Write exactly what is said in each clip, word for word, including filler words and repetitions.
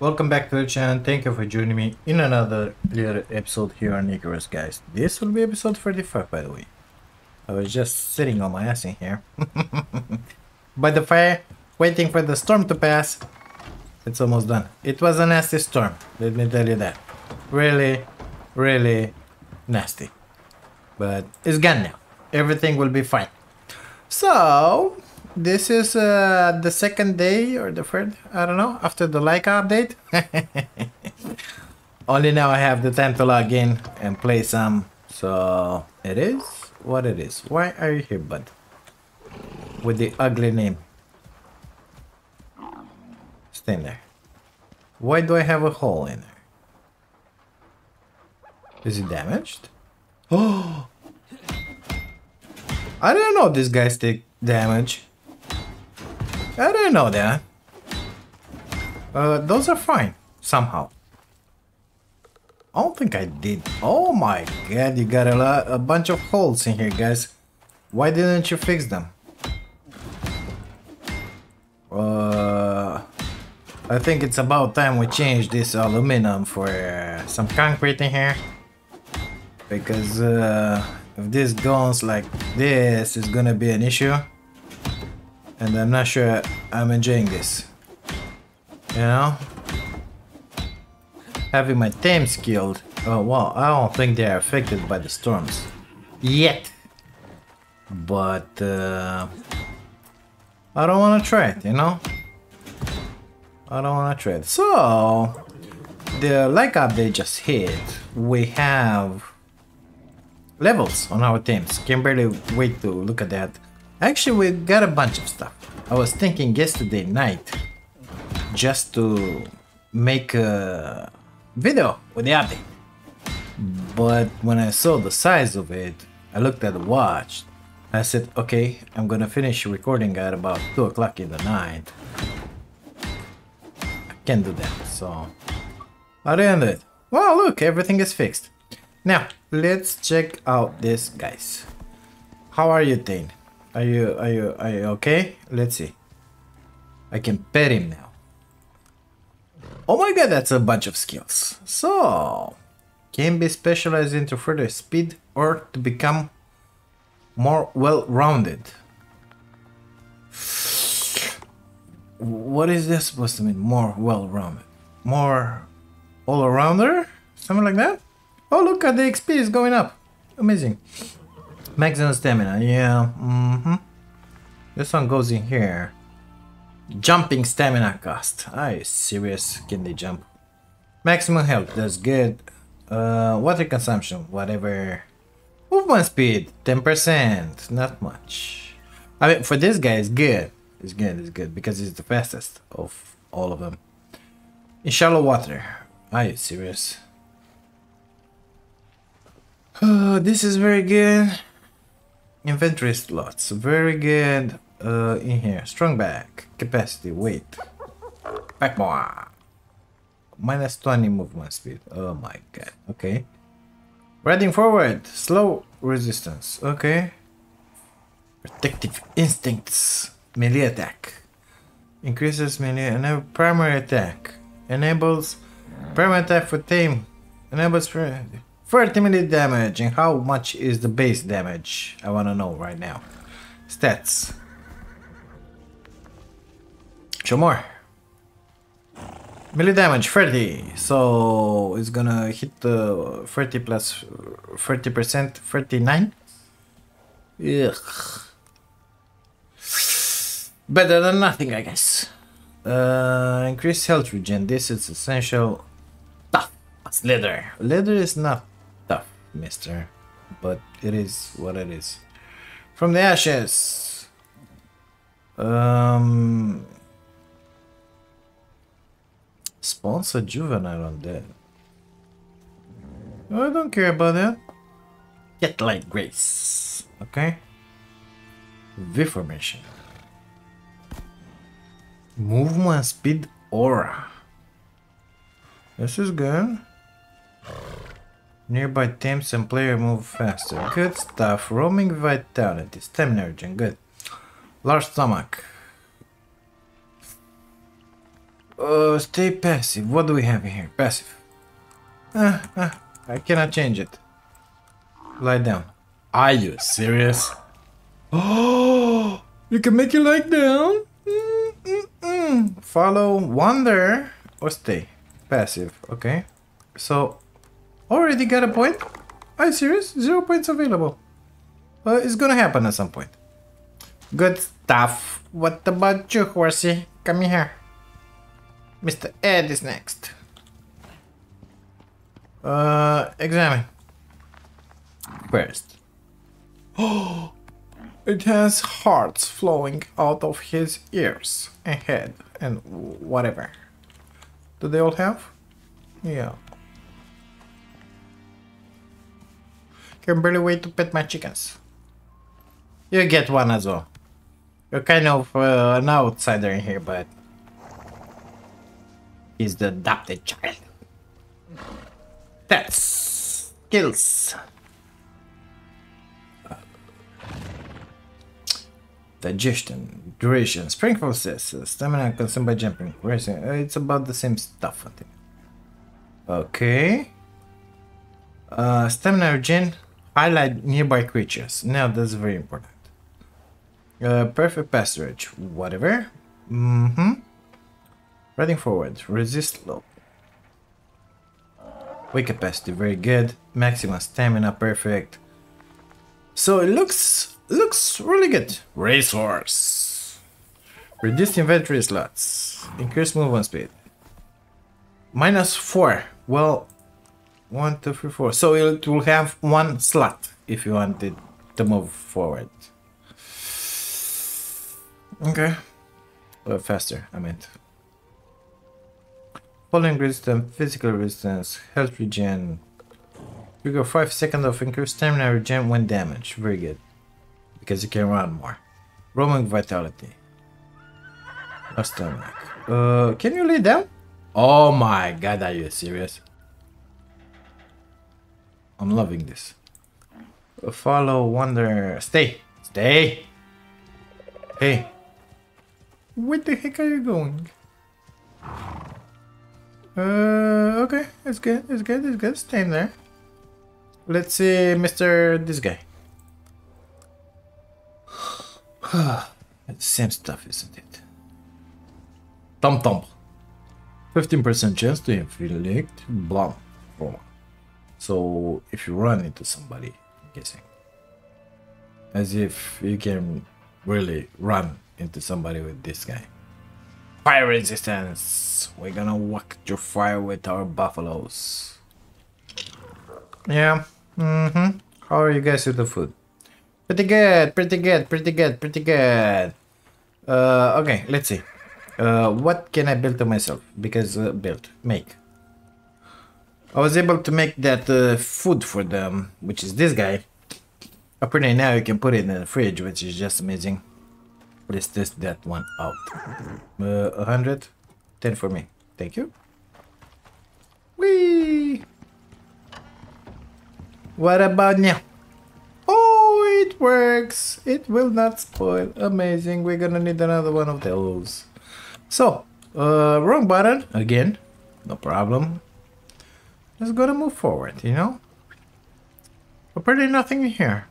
Welcome back to the channel. Thank you for joining me in another clear episode here on Icarus, guys. This will be episode thirty-five, by the way. I was just sitting on my ass in here by the fire, waiting for the storm to pass. It's almost done. It was a nasty storm, let me tell you that. Really, really nasty. But it's gone now. Everything will be fine. So this is uh, the second day or the third, I don't know, after the Laika update. Only now I have the time to log in and play some. So it is what it is. Why are you here, bud? With the ugly name. Stay in there. Why do I have a hole in there? Is it damaged? Oh! I didn't know these guys take damage. I didn't know that. Uh, those are fine. Somehow. I don't think I did. Oh my god, you got a, lot, a bunch of holes in here, guys. Why didn't you fix them? Uh, I think it's about time we change this aluminum for uh, some concrete in here. Because uh, if this goes like this, it's gonna be an issue. And I'm not sure I'm enjoying this. You know? Having my teams killed. Oh wow, I don't think they are affected by the storms. Yet. But uh, I don't wanna try it, you know? I don't wanna try it. So the Laika update just hit. We have levels on our teams. Can barely wait to look at that. Actually, we got a bunch of stuff. I was thinking yesterday night just to make a video with the update. But when I saw the size of it, I looked at the watch. I said, okay, I'm gonna finish recording at about two o'clock in the night. I can't do that, so I didn't do it. Wow, look, everything is fixed. Now, let's check out this, guys. How are you, Dane? Are you, are you, are you okay? Let's see. I can pet him now. Oh my god, that's a bunch of skills. So, can be specialized into further speed or to become more well-rounded. What is this supposed to mean? More well-rounded? More all-arounder? Something like that? Oh, look at the X P is going up. Amazing. Maximum stamina, yeah, mm-hmm. This one goes in here. Jumping stamina cost. Are you serious? Can they jump? Maximum health, that's good. Uh, water consumption, whatever. Movement speed, ten percent. Not much. I mean, for this guy, it's good. It's good, it's good, because it's the fastest of all of them. In shallow water. Are you serious? Uh, this is very good. Inventory slots, very good. Uh, in here, strong back, capacity, weight, back more, minus twenty movement speed. Oh my god. Okay, riding forward, slow resistance. Okay, protective instincts, melee attack, increases melee, enable primary attack, enables primary attack for tame, enables primary. thirty minute damage, and how much is the base damage? I wanna know right now. Stats. Show more. Melee damage, thirty. So it's gonna hit the thirty plus thirty percent, thirty-nine. Ugh. Better than nothing, I guess. Uh, increased health regen. This is essential. Tough. Leather. Leather is not. Mister, but it is what it is. From the ashes, um, sponsor juvenile on that. I don't care about that. Get light grace, okay. V formation, movement speed aura. This is good. Nearby teams and player move faster. Good stuff. Roaming vitality. Stamina regen. Good. Large stomach. Uh, stay passive. What do we have here? Passive. Ah, ah, I cannot change it. Lie down. Are you serious? Oh, you can make it lie down? Mm, mm, mm. Follow, wander, or stay. Passive, okay. So, already got a point? Are you serious? Zero points available. Uh, it's gonna happen at some point. Good stuff. What about you, horsey? Come here. Mister Ed is next. Uh, examine. First. Oh! It has hearts flowing out of his ears and head and whatever. Do they all have? Yeah. Can barely wait to pet my chickens. You get one as well. You're kind of uh, an outsider in here, but he's the adopted child. That's skills. Digestion, duration, spring process, stamina consumed by jumping. Where is it? It's about the same stuff, I think. Okay. Uh, stamina regen, highlight nearby creatures. Now that's very important. Uh, perfect passage, whatever. Mm-hmm. Riding forward, resist low. Weight capacity, very good. Maximum stamina, perfect. So it looks... Looks really good. Racehorse. Reduced inventory slots. Increased movement speed. Minus four. Well, one, two, three, four. So it will have one slot if you wanted to move forward. Okay. Or faster, I meant. Falling resistance, physical resistance, health regen. We got five seconds of increased stamina regen when damaged. Very good. Because you can run more. Roaming vitality. No stomach. Uh, can you lay down? Oh my god, are you serious? I'm loving this. Uh, follow, wander, stay. Stay. Hey. Where the heck are you going? Uh, okay, it's good, it's good, it's good. Stay in there. Let's see, Mister This guy. It's same stuff, isn't it? Tom Tom. fifteen percent chance to inflict blunt trauma. So if you run into somebody, I'm guessing. As if you can really run into somebody with this guy. Fire resistance. We're gonna walk through fire with our buffaloes. Yeah. Mm-hmm. How are you guys with the food? Pretty good, pretty good, pretty good, pretty good. Uh, okay, let's see. Uh, what can I build to myself? Because uh, build, make. I was able to make that uh, food for them, which is this guy. Apparently now you can put it in the fridge, which is just amazing. Let's test that one out. Uh, one hundred, ten for me. Thank you. Whee! What about now? It works. It will not spoil. Amazing. We're gonna need another one of those. So, uh, wrong button again. No problem. Just gotta move forward, you know. Apparently nothing here.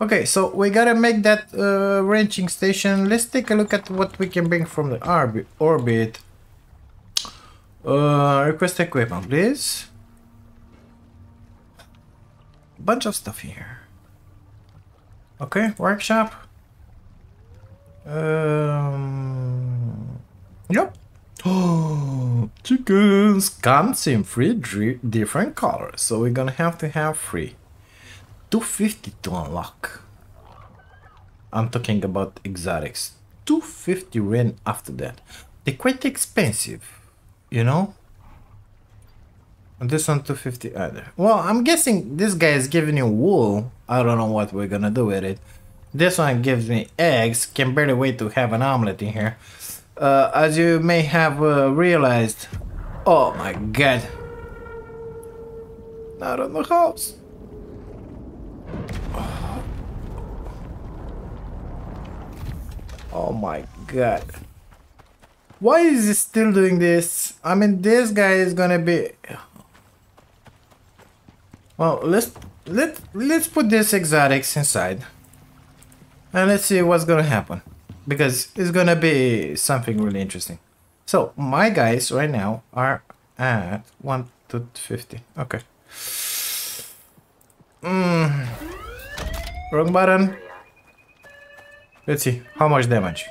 Okay, so we gotta make that uh, wrenching station. Let's take a look at what we can bring from the orbit. Uh, request equipment, please. Bunch of stuff here. Okay, workshop. Um, yep. Oh, chickens comes in three different colors, so we're gonna have to have three. two fifty to unlock. I'm talking about exotics. two fifty yen after that. They're quite expensive, you know. And this one two fifty either. Well, I'm guessing this guy is giving you wool. I don't know what we're gonna do with it. This one gives me eggs. Can barely wait to have an omelet in here. Uh, as you may have uh, realized. Oh my god. Not on the house. Oh my god. Why is he still doing this? I mean, this guy is gonna be... Well, let's let let's put these exotics inside, and let's see what's gonna happen, because it's gonna be something really interesting. So my guys right now are at one to fifty. Okay. Mm. Wrong button. Let's see how much damage.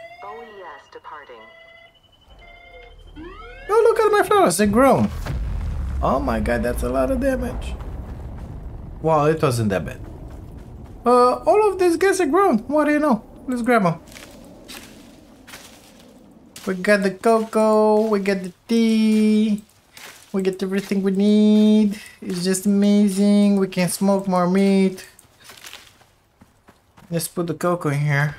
Oh, look at my flowers, they've grown. Oh my god, that's a lot of damage. Wow, it wasn't that bad. Uh, all of these guys are grown. What do you know? Let's grab them. We got the cocoa, we got the tea, we get everything we need. It's just amazing. We can smoke more meat. Let's put the cocoa in here.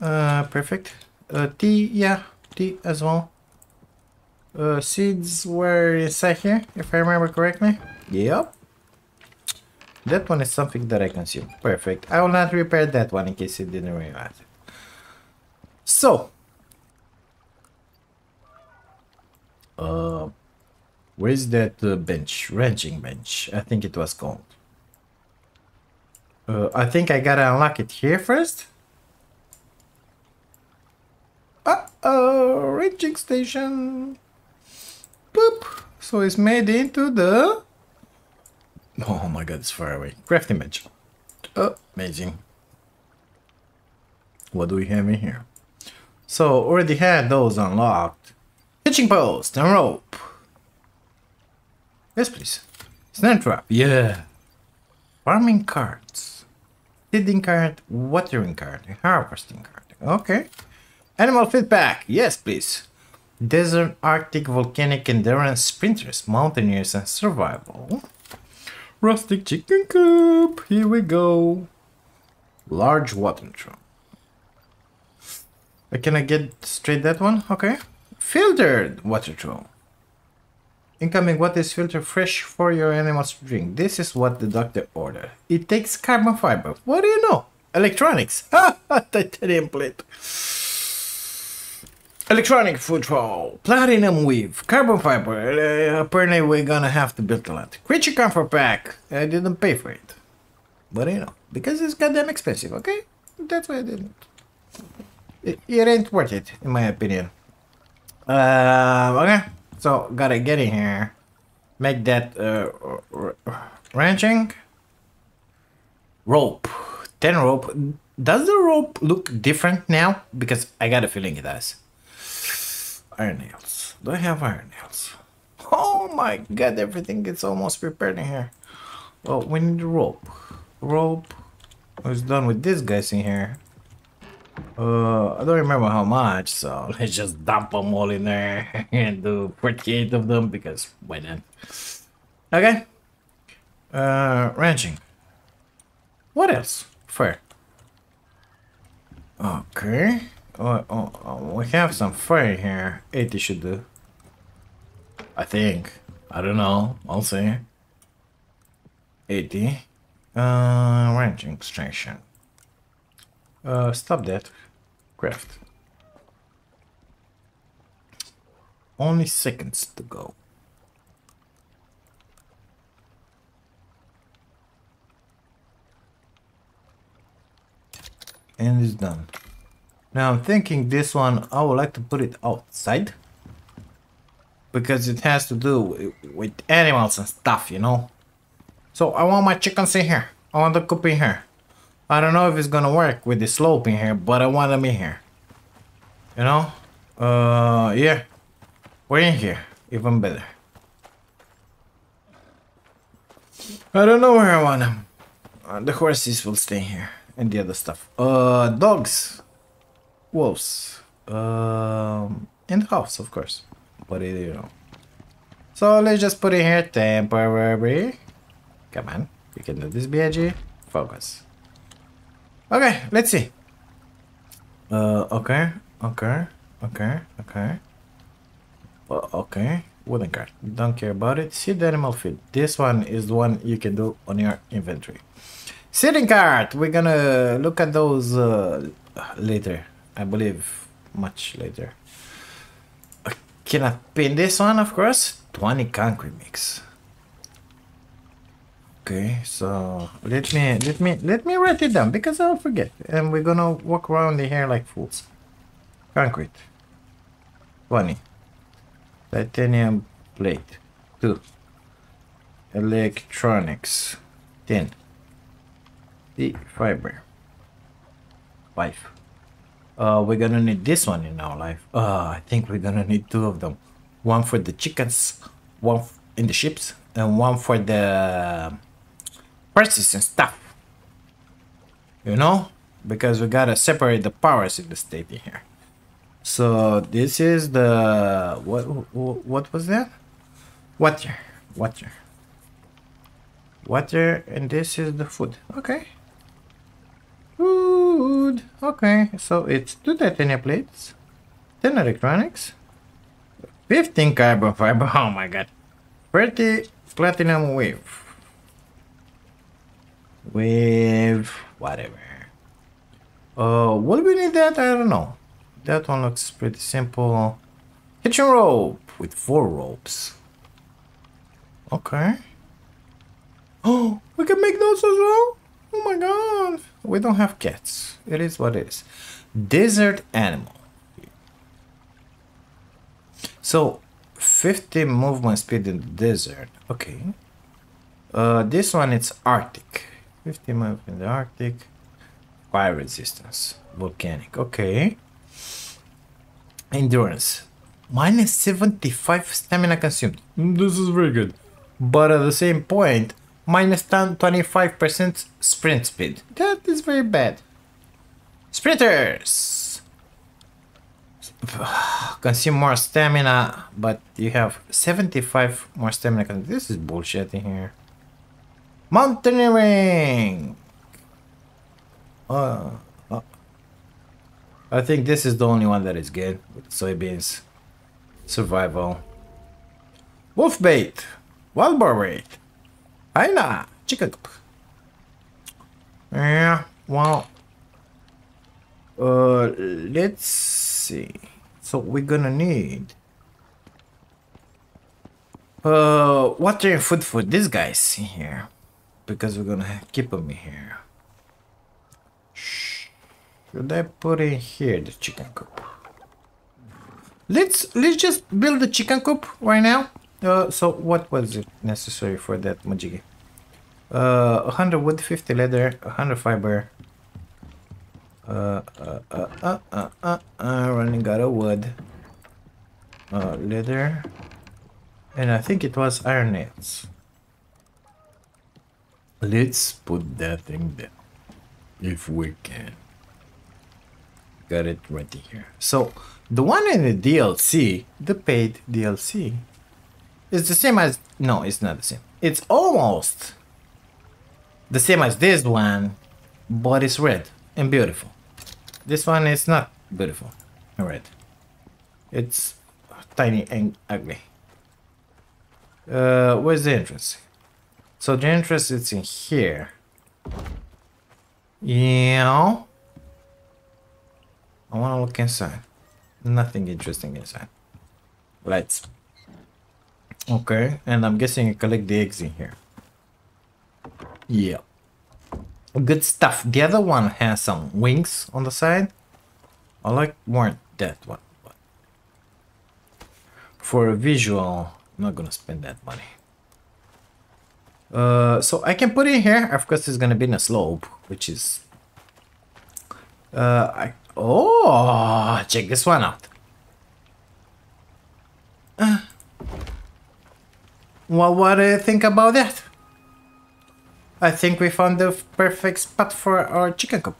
Uh, perfect. Uh, tea, yeah, tea as well. Uh, seeds were inside here, if I remember correctly. Yep. That one is something that I consume. Perfect. I will not repair that one in case it didn't really matter. So. Uh, where is that uh, bench? Ranching bench. I think it was called. Uh, I think I gotta unlock it here first. Uh-oh. Ranching station. Boop. So it's made into the... Oh my god, it's far away. Crafting bench. Oh, amazing. What do we have in here? So, already had those unlocked. Hitching post and rope. Yes, please. Snare trap. Yeah. Farming carts. Seeding cart. Watering cart. Harvesting cart. Okay. Animal feedback. Yes, please. Desert, Arctic, volcanic, endurance, sprinters, mountaineers, and survival. Rustic chicken coop, here we go. Large watering drum. Can I get straight that one? Okay. Filtered water drum. Incoming water is filtered fresh for your animals to drink. This is what the doctor ordered. It takes carbon fiber. What do you know? Electronics. Ha! Titanium plate. Electronic food roll, platinum weave, carbon fiber, uh, apparently we're gonna have to build a lot. Creature comfort pack, I didn't pay for it. But you know, because it's goddamn expensive, okay? That's why I didn't. It, it ain't worth it, in my opinion. Uh, okay, so gotta get in here. Make that uh, ranching. Rope, ten rope. Does the rope look different now? Because I got a feeling it does. Iron nails. Do I have iron nails? Oh my god, everything gets almost prepared in here. Well, we need a rope. Rope. I was done with these guys in here. Uh, I don't remember how much, so let's just dump them all in there and do forty-eight of them because why not? Okay. Uh, ranching. What else? Fur. Okay. Oh, oh, oh, we have some fur here. eighty should do. I think. I don't know. I'll see. eighty. Uh, ranching station. Uh, stop that. Craft. Only seconds to go. And it's done. Now I'm thinking this one, I would like to put it outside because it has to do with animals and stuff, you know. So I want my chickens in here. I want the coop in here. I don't know if it's gonna work with the slope in here, but I want them in here. You know? Uh, yeah. We're in here. Even better. I don't know where I want them. Uh, the horses will stay here and the other stuff. Uh, dogs. Wolves, um, in the house, of course, but it, you know. So let's just put it here temporary. Come on, you can do this, B I G Focus. Okay, let's see. Uh, okay, okay, okay, okay. Uh, okay, wooden card. Don't care about it. Seed animal feed. This one is the one you can do on your inventory. Seeding card. We're gonna look at those uh, later. I believe much later. gonna pin this one, of course. twenty concrete mix. Okay, so let me let me let me write it down because I'll forget, and we're gonna walk around in here like fools. Concrete. twenty. Titanium plate. two. Electronics. ten. The fiber. five. Uh, we're gonna need this one in our life. Uh, I think we're gonna need two of them. One for the chickens, one in the ships, and one for the purses and stuff. You know? Because we gotta separate the powers in the state in here. So this is the... What What was that? Water. Water. Water, and this is the food. Okay. Food. Okay, so it's two titanium plates, ten electronics, fifteen carbon fiber, oh my god, thirty platinum wave, wave, whatever. Uh, what we need that? I don't know. That one looks pretty simple. Kitchen rope with four ropes. Okay. Oh, we can make those as well? Oh my god. We don't have cats. It is what it is. Desert animal. So, fifty movement speed in the desert. Okay. Uh, this one, it's Arctic. fifty movement in the Arctic. Fire resistance. Volcanic. Okay. Endurance. Minus seventy-five stamina consumed. This is very good. But at the same point... Minus twenty-five percent sprint speed. That is very bad. Sprinters! Consume more stamina, but you have seventy-five more stamina. This is bullshit in here. Mountaineering! Uh, uh, I think this is the only one that is good. With soybeans. Survival. Wolf bait! Wild boar bait! Aina! Chicken coop. Yeah, well... Uh, let's see... So we're gonna need... Uh, water and food for these guys in here. Because we're gonna keep them in here. Should I put in here the chicken coop? Let's, let's just build the chicken coop right now. Uh, so what was it necessary for that majiggy? Uh, one hundred wood, fifty leather, one hundred fiber. Uh, uh, uh, uh, uh, uh, uh, running out of wood. Uh, leather. And I think it was iron nails. Let's put that thing there. If we can. Got it right here. So, the one in the D L C, the paid D L C... It's the same as... No, it's not the same. It's almost the same as this one, but it's red and beautiful. This one is not beautiful. Red. It's tiny and ugly. Uh, where's the entrance? So the entrance is in here. Yeah. I want to look inside. Nothing interesting inside. Lights. Okay, and I'm guessing you collect the eggs in here. Yeah. Good stuff. The other one has some wings on the side. I like more that one. But for a visual, I'm not gonna spend that money. Uh, so I can put it here. Of course, it's gonna be in a slope, which is... Uh, I... Oh, check this one out. Uh. Well, what do you think about that? I think we found the perfect spot for our chicken coop.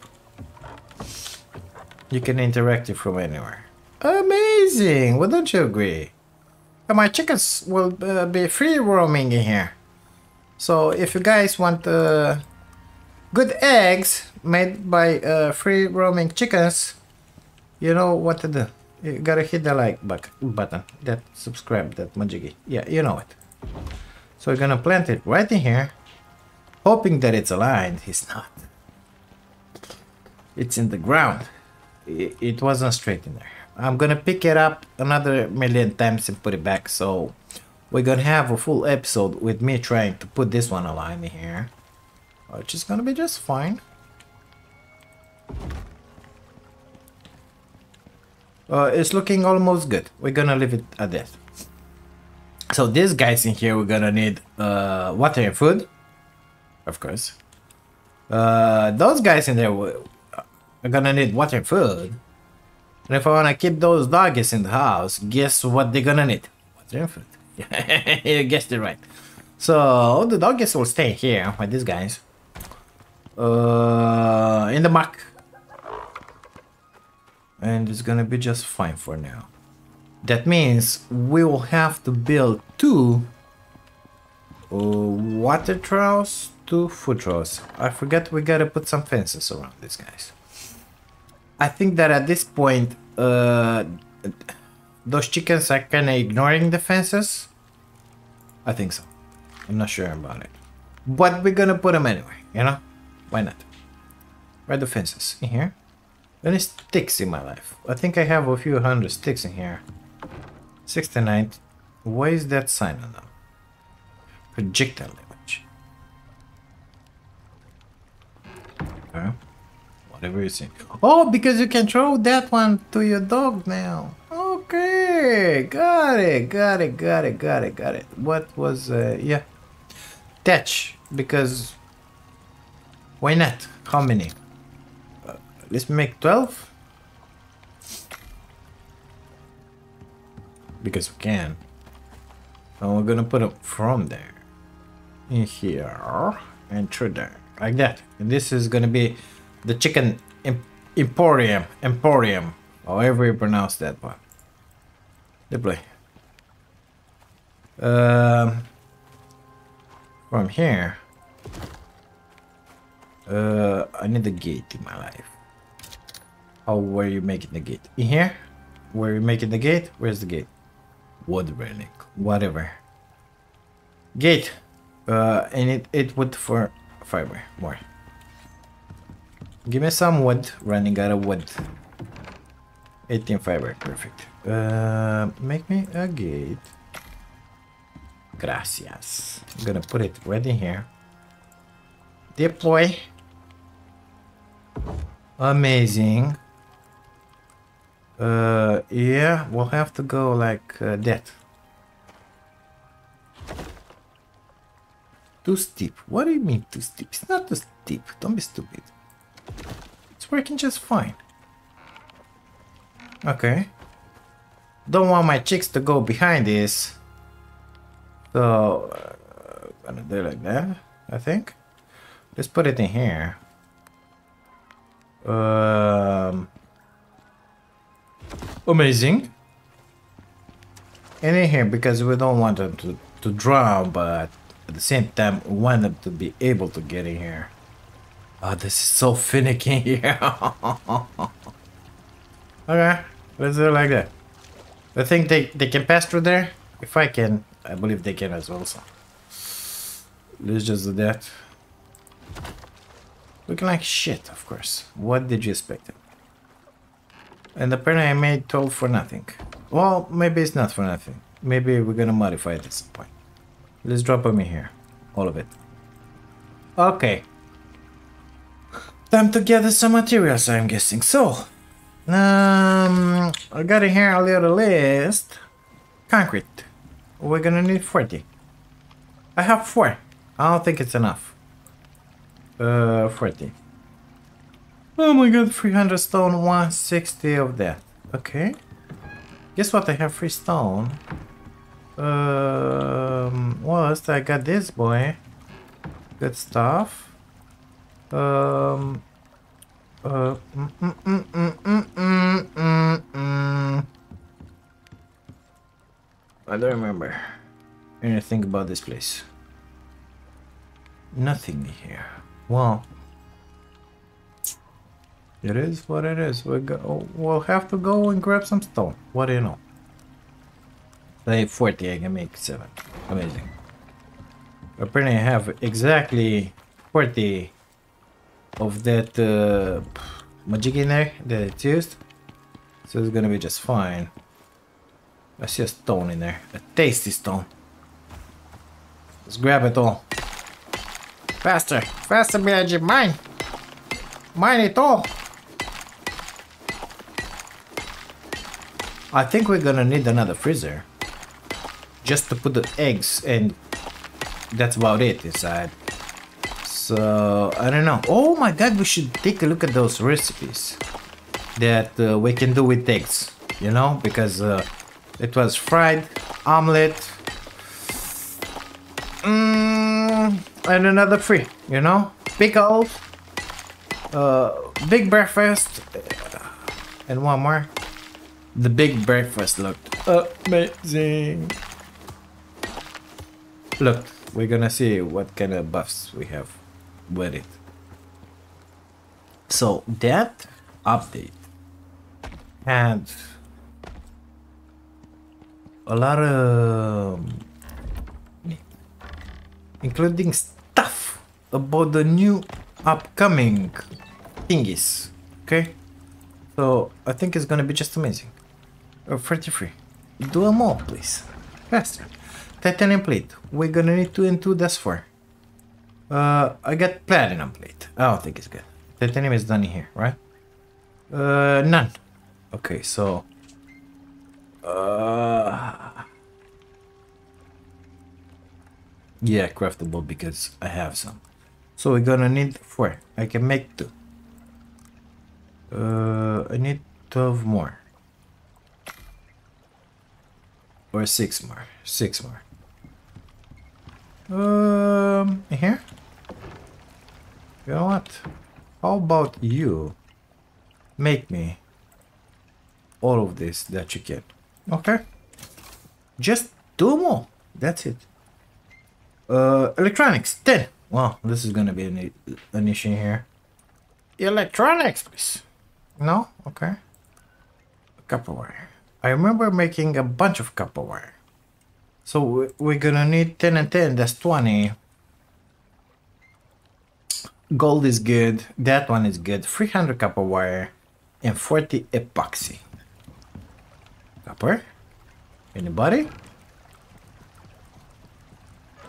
You can interact it from anywhere. Amazing! Well, don't you agree? My chickens will uh, be free roaming in here. So if you guys want uh, good eggs made by uh, free roaming chickens, you know what to do. You gotta hit the like button, that subscribe, that majiggy. Yeah, you know it. So we're gonna plant it right in here, hoping that it's aligned. It's not. It's in the ground. It, it wasn't straight in there. I'm gonna pick it up another million times and put it back, so we're gonna have a full episode with me trying to put this one alive in here, which is gonna be just fine. Uh, it's looking almost good. We're gonna leave it at that. So these guys in here, we're gonna need uh, water and food, of course. Uh, those guys in there, we're gonna need water and food. And if I wanna keep those doggies in the house, guess what they're gonna need? Water and food. You guessed it right. So the doggies will stay here with these guys. Uh, in the muck. And it's gonna be just fine for now. That means we will have to build two uh, water troughs, two food troughs. I forgot we gotta put some fences around these guys. I think that at this point, uh, those chickens are kinda ignoring the fences. I think so. I'm not sure about it. But we're gonna put them anyway, you know? Why not? Where are the fences? In here? Any sticks in my life? I think I have a few hundred sticks in here. sixty-nine. Why is that sign on them? Projectile damage. Okay. Whatever you think. Oh, because you can throw that one to your dog now. Okay. Got it. Got it. Got it. Got it. Got it. What was... Uh, yeah. Attach. Because... Why not? How many? Let's make twelve, because we can, and we're gonna put up from there in here and through there like that. And this is gonna be the chicken emporium, emporium, however you pronounce that one. Deploy. Um, from here, uh, I need a gate in my life. Oh, where are you making the gate? In here? Where are you making the gate? Where's the gate? Wood relic. Whatever. Gate. Uh, and it, it wood for fiber. More. Give me some wood. Running out of wood. eighteen fiber. Perfect. Uh, make me a gate. Gracias. I'm gonna put it right in here. Deploy. Amazing. Uh, yeah, we'll have to go like uh, that. Too steep. What do you mean too steep? It's not too steep. Don't be stupid. It's working just fine. Okay. Don't want my chicks to go behind this. So, uh, I'm gonna do it like that, I think. Let's put it in here. Um, amazing. And in here, because we don't want them to, to drown, but at the same time we want them to be able to get in here. Oh, this is so finicky here. Okay, let's do it like that. I think they, they can pass through there. If I can, I believe they can as well, so let's just do that. Looking like shit, of course. What did you expect? And apparently I made twelve for nothing. Well, maybe it's not for nothing. Maybe we're gonna modify it at some point. Let's drop them in here. All of it. Okay. Time to gather some materials, I'm guessing. So, um, I got in here a little list. Concrete. We're gonna need forty. I have four. I don't think it's enough. Uh, forty. Oh my god, three hundred stone, one sixty of that. Okay. Guess what? I have free stone. Um, what? I got this boy. Good stuff. Um. Uh. Mm, mm, mm, mm, mm, mm, mm, mm. I don't remember anything about this place. Nothing here. Well, it is what it is. We go, we'll have to go and grab some stone. What do you know? Play forty, I can make seven. Amazing. Apparently I have exactly forty of that uh, magic in there that it's used. So it's gonna be just fine. I see a stone in there. A tasty stone. Let's grab it all. Faster! Faster, B I G Mine! Mine it all! I think we're gonna need another freezer. Just to put the eggs and that's about it inside. So, I don't know. Oh my god, we should take a look at those recipes that uh, we can do with eggs. You know, because uh, it was fried, omelette, mm, and another three, you know? Pickles, uh, big breakfast, and one more. The big breakfast looked amazing. Look, we're gonna see what kind of buffs we have with it. So that update had a lot of, including stuff about the new upcoming thingies, okay? So I think it's gonna be just amazing. Oh, thirty-three. Do them all, please. Faster. Titanium plate. We're gonna need two and two, that's four. Uh, I got platinum plate. I don't think it's good. Titanium is done here, right? Uh, none. Okay, so... Uh, yeah, craftable because I have some. So we're gonna need four. I can make two. Uh, I need twelve more. Or six more. Six more. Um, here? You know what? How about you make me all of this that you can? Okay. Just two more. That's it. Uh, electronics, ten. Wow, this is gonna be an, an issue here. Electronics, please. No? Okay. Copperwire. I remember making a bunch of copperwire. So we're gonna need ten and ten, that's twenty. Gold is good, that one is good. three hundred copper wire and forty epoxy. Copper? Anybody?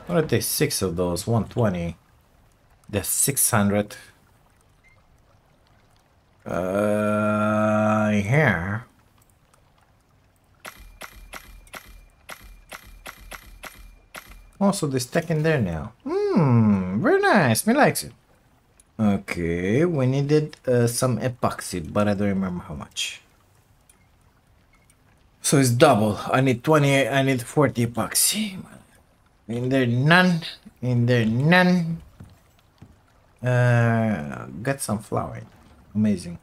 I'm gonna take six of those, one twenty. That's six hundred. Uh, here. Also, they stack in there now. Hmm, very nice. Me likes it. Okay, we needed uh, some epoxy, but I don't remember how much. So it's double. I need twenty-eight. I need forty epoxy. In there, none. In there, none. Uh, got some flour. Amazing.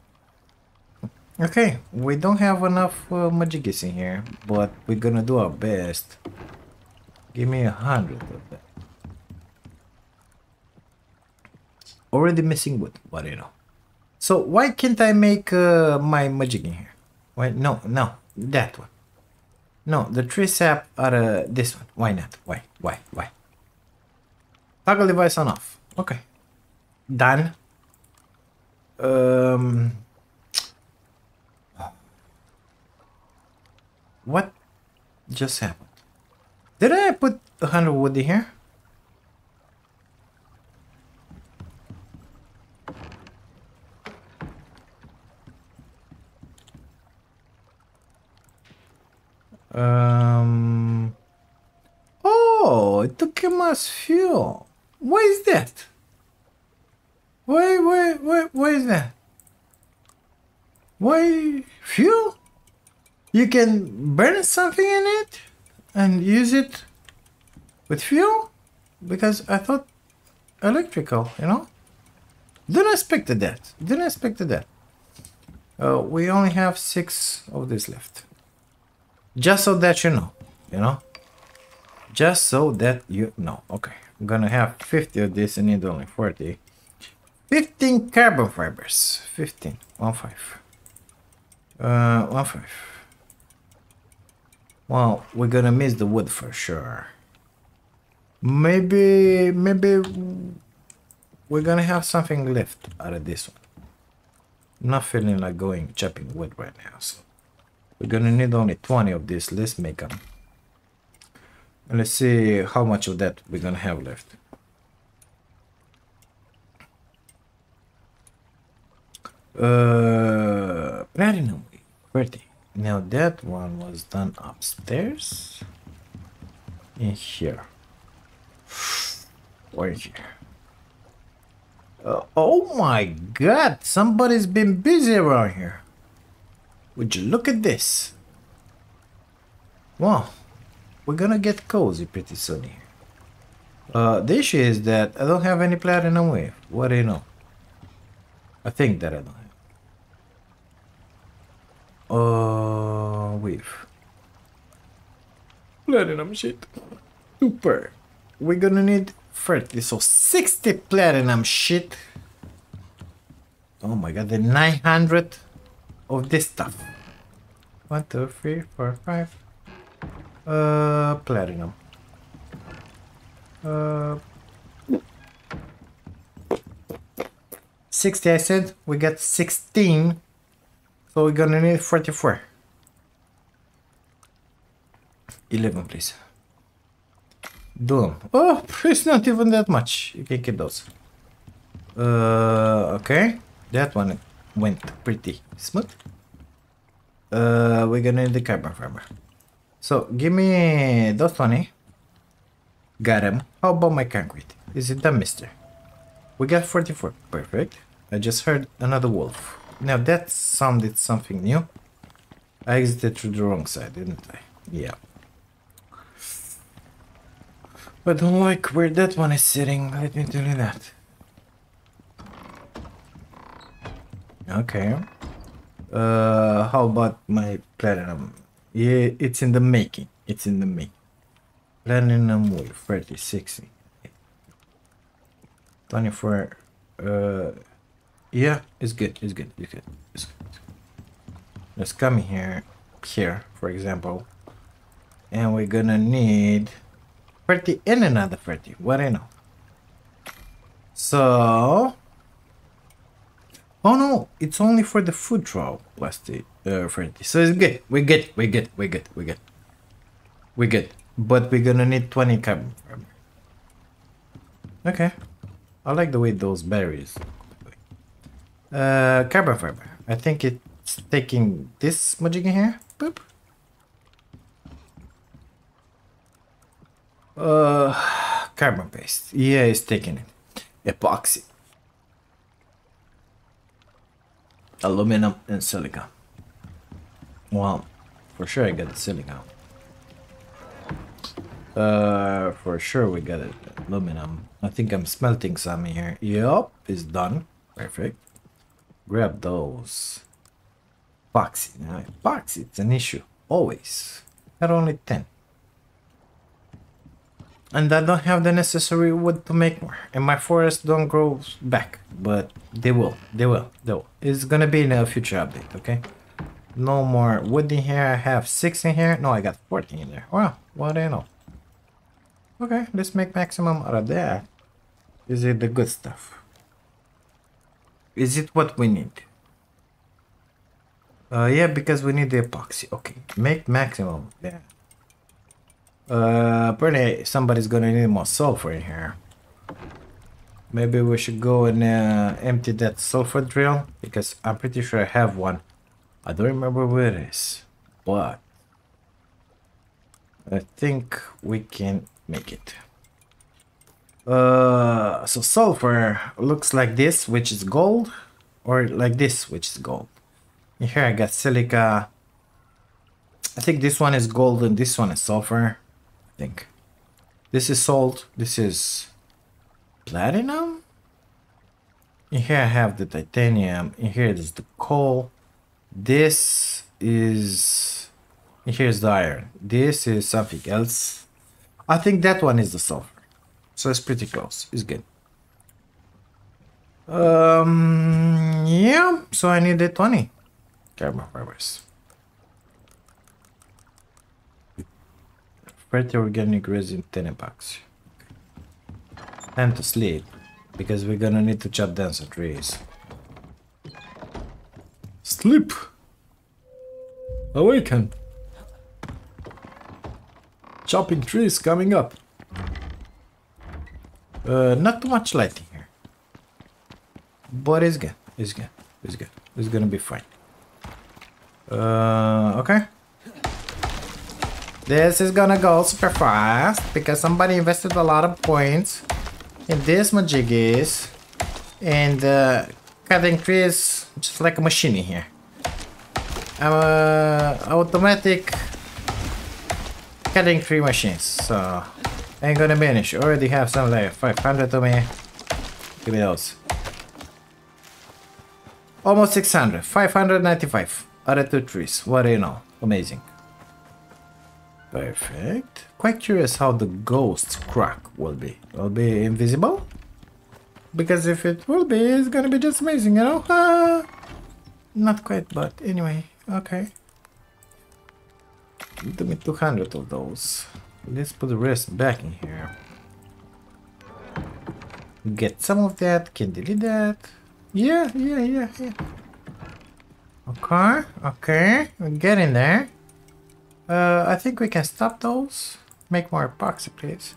Okay, we don't have enough uh, magicus in here, but we're gonna do our best. Give me a hundred of that. Already missing wood, but you know. So why can't I make uh, my magic in here? Why no, no, that one. No, the tree sap are uh, this one. Why not? Why? Why? Why? Toggle device on off. Okay. Done. Um. What just happened? Did I put a hundred wood in here? Um. Oh, it took him as fuel. Why is that? Why? Why? Why? Why is that? Why fuel? You can burn something in it. And use it with fuel? Because I thought electrical, you know? Didn't expect that. Didn't expect that. Uh, we only have six of these left. Just so that you know, you know? Just so that you know. Okay, I'm gonna have fifty of this and need only forty. fifteen carbon fibers. fifteen. One five. Uh, one five. Well, we're gonna miss the wood for sure. Maybe, maybe we're gonna have something left out of this one. I'm not feeling like going chopping wood right now, so We're gonna need only twenty of this. Let's make them. And let's see how much of that we're gonna have left. Uh, platinum, thirty. Now that one was done upstairs. In here. Or here. Uh, oh my god, somebody's been busy around here. Would you look at this? Wow, we're gonna get cozy pretty soon here. Uh, the issue is that I don't have any platinum wave. What do you know? I think that I don't have. Uh, wave. Platinum shit. Super. We're gonna need thirty, so sixty platinum shit. Oh my god, the nine hundred of this stuff. one, two, three, four, five. Uh, platinum. Uh, sixty, I said. We got sixteen. So we're gonna need forty-four. eleven, please. Doom. Oh, it's not even that much. You can keep those. Uh, okay. That one went pretty smooth. Uh, we're gonna need the carbon fiber. So, give me those twenty. Got him. How about my concrete? Is it done, mister? We got forty-four. Perfect. I just heard another wolf. Now, that sounded something new. I exited through the wrong side, didn't I? Yeah. But I don't like where that one is sitting, let me tell you that. Okay. Uh, how about my platinum? Yeah, it's in the making. It's in the making. Platinum wave, thirty, sixty. twenty-four. Uh, yeah, it's good. It's good. It's good. It's good. Let's come here. Here, for example. And we're gonna need thirty and another thirty. What do you know? So, oh no, it's only for the food trial plus the uh, thirty. So it's good. We good. We good. We good. We good. We good. But we're gonna need twenty carbon. Okay, I like the way those berries. Uh, carbon fiber. I think it's taking this magic in here. Boop. Uh, carbon paste. Yeah, it's taking it. Epoxy. Aluminum and silicon. Well, for sure I got the silicon. Uh, for sure we got it. Aluminum. I think I'm smelting some in here. Yup, it's done. Perfect. Grab those. Epoxy. Now, epoxy, it's an issue. Always. Got only ten. And I don't have the necessary wood to make more. And my forests don't grow back. But they will. They will. They will. It's going to be in a future update, okay? No more wood in here. I have six in here. No, I got fourteen in there. Wow. What do you know? Okay, let's make maximum out of that. Is it the good stuff? Is it what we need? Uh, yeah, because we need the epoxy. Okay, make maximum. Yeah. Uh, apparently somebody's gonna need more sulfur in here. Maybe we should go and uh, empty that sulfur drill, because I'm pretty sure I have one. I don't remember where it is, but I think we can make it. Uh, so sulfur looks like this, which is gold, or like this, which is gold. In here I got silica. I think this one is gold and this one is sulfur. Think this is salt, this is platinum. In here I have the titanium, in here is the coal, this is, here's the iron, this is something else. I think that one is the sulfur, so it's pretty close, it's good. Um yeah, so I need the twenty carbon fibers. Pretty organic resin, ten bucks. Time to sleep, because we're gonna need to chop down some trees. Sleep! Awaken! Chopping trees coming up. Uh, not too much light in here. But it's good. It's good. It's good. It's gonna be fine. Uh, okay. This is gonna go super fast because somebody invested a lot of points in this majiggies and uh, cutting trees just like a machine in here. Uh, automatic cutting tree machines, so ain't gonna finish. Already have some left. five hundred to me. Give me those. Almost six hundred. five hundred ninety-five. Other two trees. What do you know? Amazing. Perfect. Quite curious how the ghost crack will be. Will be invisible? Because if it will be, it's gonna be just amazing, you know? Uh, not quite, but anyway. Okay. Give me two hundred of those. Let's put the rest back in here. Get some of that. Can delete that. Yeah, yeah, yeah, yeah. Okay, okay. We're getting there. Uh, I think we can stop those. Make more epoxy, please.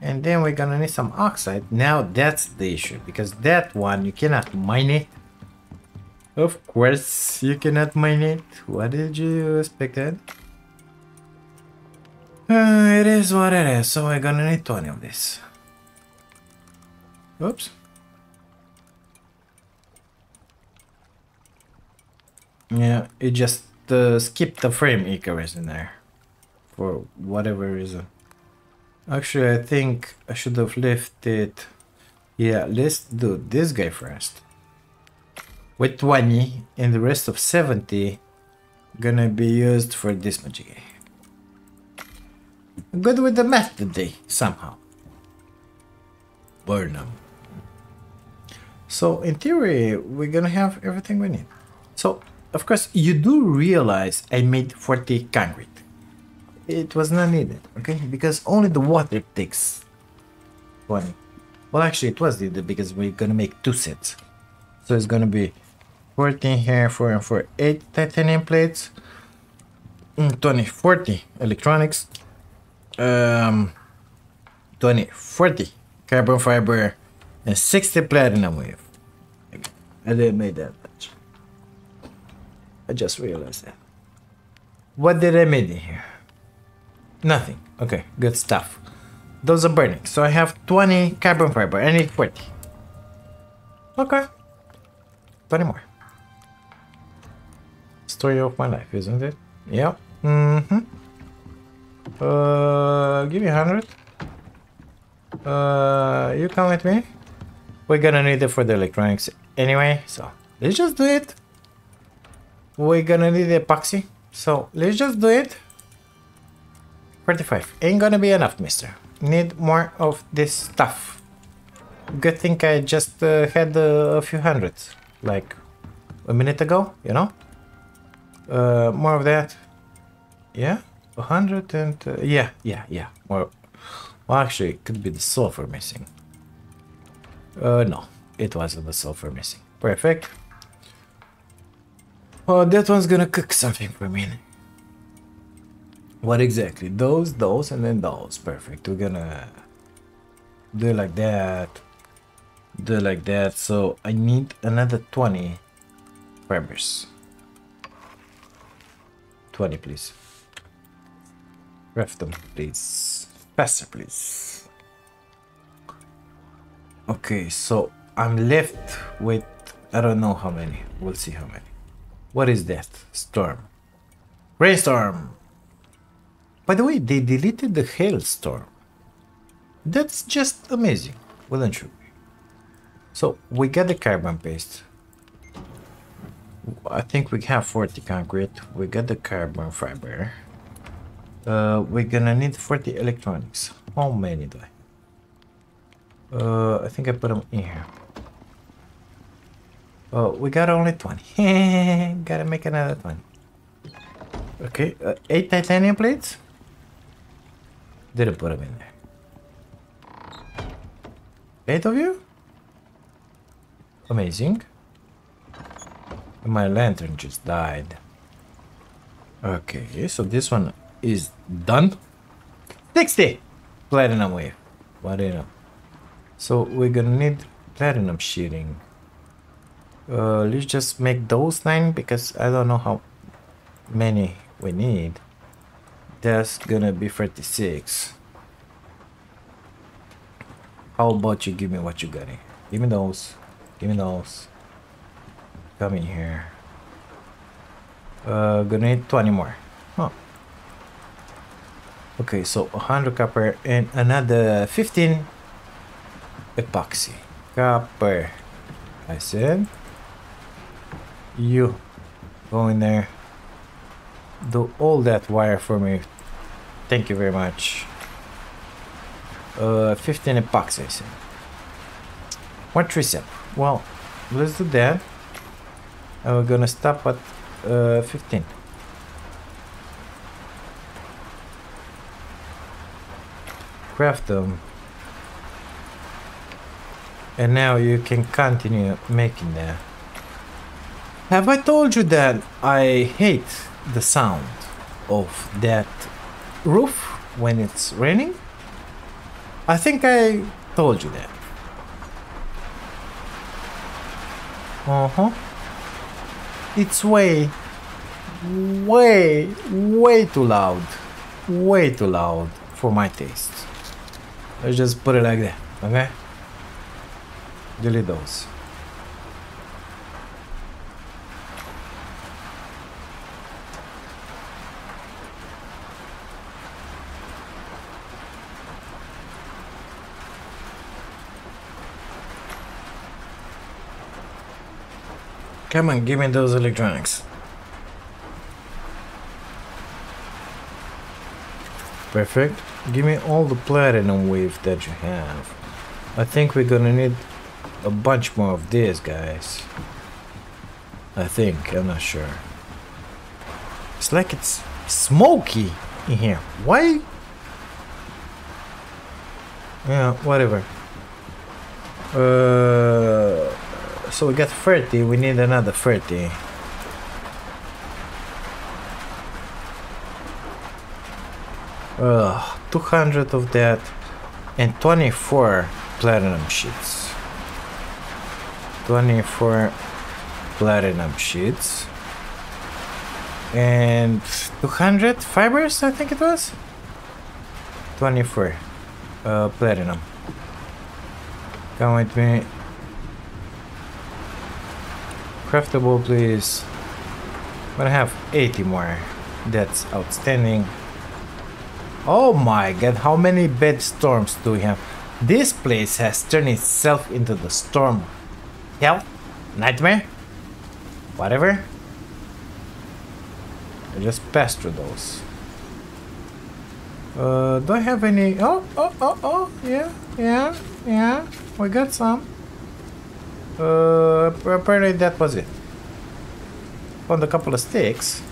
And then we're gonna need some oxide. Now that's the issue, because that one you cannot mine it. Of course, you cannot mine it. What did you expect? Uh, it is what it is, so we're gonna need twenty of this. Oops. Yeah, it just uh, skipped the frame Icarus in there. For whatever reason. Actually, I think I should have left it. Yeah, let's do this guy first. With twenty and the rest of seventy gonna be used for this magic guy. Good with the math today, somehow. Burn them. So in theory, we're gonna have everything we need. So, of course, you do realize I made forty concrete. It was not needed, okay? Because only the water takes twenty. Well, actually, it was needed because we're gonna make two sets. So it's gonna be fourteen here, four and four, eight titanium plates, twenty forty electronics, um, twenty forty carbon fiber, and sixty platinum wave. I didn't make that much. I just realized that. What did I make in here? Nothing. Okay, good stuff. Those are burning. So I have twenty carbon fiber. I need forty. Okay. twenty more. Story of my life, isn't it? Yeah. Mm-hmm. Uh, give me one hundred. Uh, you come with me. We're gonna need it for the electronics anyway, so let's just do it. We're gonna need the epoxy, so let's just do it. forty-five. Ain't gonna be enough, mister. Need more of this stuff. Good thing I just uh, had uh, a few hundreds. Like a minute ago, you know. Uh, more of that. Yeah, a hundred and uh, yeah, yeah, yeah. More. Well, actually, it could be the sulfur missing. Uh, no, it wasn't the sulfur missing. Perfect. Oh, that one's gonna cook something for me. What exactly? Those, those, and then those. Perfect. We're gonna do it like that. Do it like that, so I need another twenty fibers. twenty, please. Craft them, please. Faster, please. Okay, so I'm left with I don't know how many. We'll see how many. What is that? Storm. Rainstorm! By the way, they deleted the hailstorm. That's just amazing, wouldn't you? So we got the carbon paste. I think we have forty concrete. We got the carbon fiber. Uh, we're gonna need forty electronics. How many do I? Uh, I think I put them in here. Oh, we got only twenty. Gotta make another twenty. Okay, uh, eight titanium plates. Didn't put them in there. Eight of you. Amazing. My lantern just died. Okay, so this one is done. sixty platinum wave. Whatever. So we're gonna need platinum shearing. Uh, let's just make those nine because I don't know how many we need. That's gonna be thirty-six. How about you give me what you got here? Give me those. Give me those. Come in here. Uh, gonna need twenty more. Huh. Okay, so one hundred copper and another fifteen epoxy. Copper. I said. You. Go in there. Do all that wire for me. Thank you very much. Uh, fifteen epoxy, I said. What tricep? Well, let's do that. And we're gonna stop at uh, fifteen. Craft them. And now you can continue making that. Have I told you that I hate the sound of that roof when it's raining? I think I told you that. Uh-huh. It's way, way, way too loud. Way too loud for my taste. Let's just put it like that, okay? Delete those. Come on, give me those electronics. Perfect. Give me all the platinum wave that you have. I think we're gonna need a bunch more of these guys. I think, I'm not sure. It's like it's smoky in here. Why? Yeah, whatever. Uh. So we got thirty, we need another thirty. Ugh, two hundred of that and twenty-four platinum sheets. twenty-four platinum sheets. And two hundred fibers, I think it was? twenty-four uh, platinum. Come with me. Craftable, please. I'm gonna have eighty more. That's outstanding. Oh my god, how many bad storms do we have? This place has turned itself into the storm. Hell? Nightmare? Whatever. I just passed through those. Uh, do I have any? Oh, oh, oh, oh, yeah, yeah, yeah. We got some. Uh, apparently that was it. Found a couple of sticks.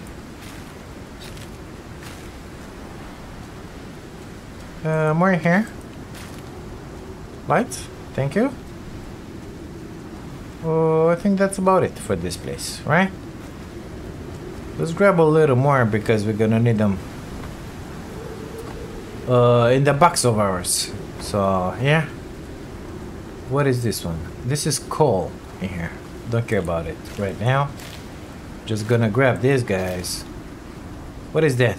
Uh, more in here. Lights, thank you. Oh, I think that's about it for this place, right? Let's grab a little more because we're gonna need them uh, in the box of ours. So, yeah. What is this one? This is coal in here. Don't care about it right now. Just gonna grab these guys. What is that?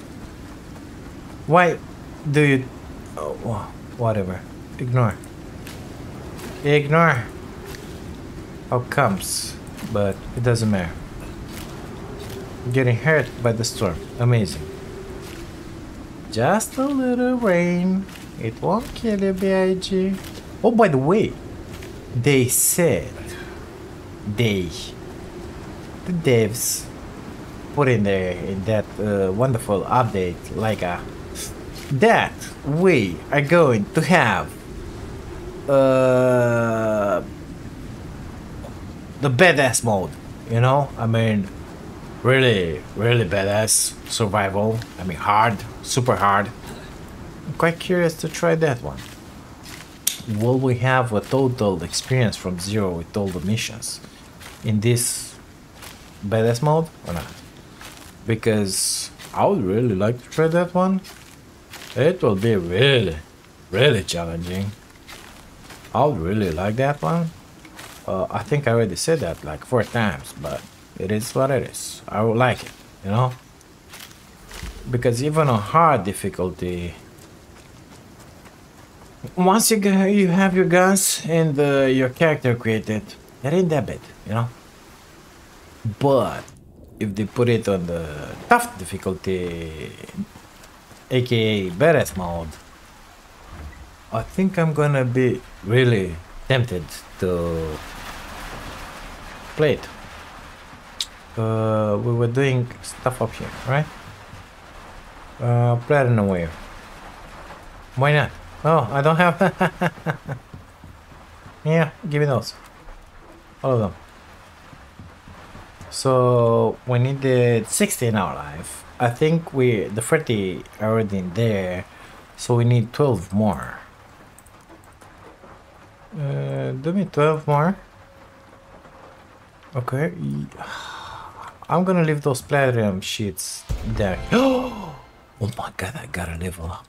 Why do you... Oh, whatever. Ignore. Ignore. How comes? But it doesn't matter. Getting hurt by the storm. Amazing. Just a little rain. It won't kill you, B I G Oh, by the way. They said they, the devs, put in there in that uh, wonderful update, Laika, that we are going to have uh, the badass mode. You know, I mean, really, really badass survival. I mean, hard, super hard. I'm quite curious to try that one. Will we have a total experience from zero with all the missions in this badass mode or not? Because I would really like to try that one. It will be really, really challenging. I would really like that one. Uh, I think I already said that like four times, but it is what it is. I would like it, you know? Because even on hard difficulty, once you you have your guns and uh, your character created, it ain't that bad, you know? But if they put it on the tough difficulty, aka badass mode, I think I'm gonna be really tempted to play it. Uh, we were doing stuff up here, right? Uh, platinum wave. Why not? Oh, I don't have. Yeah, give me those. All of them. So we needed sixty in our life. I think we the thirty are already in there, so we need twelve more. Uh, do me twelve more. Okay, I'm gonna leave those platinum sheets there. Oh my god, I gotta level up.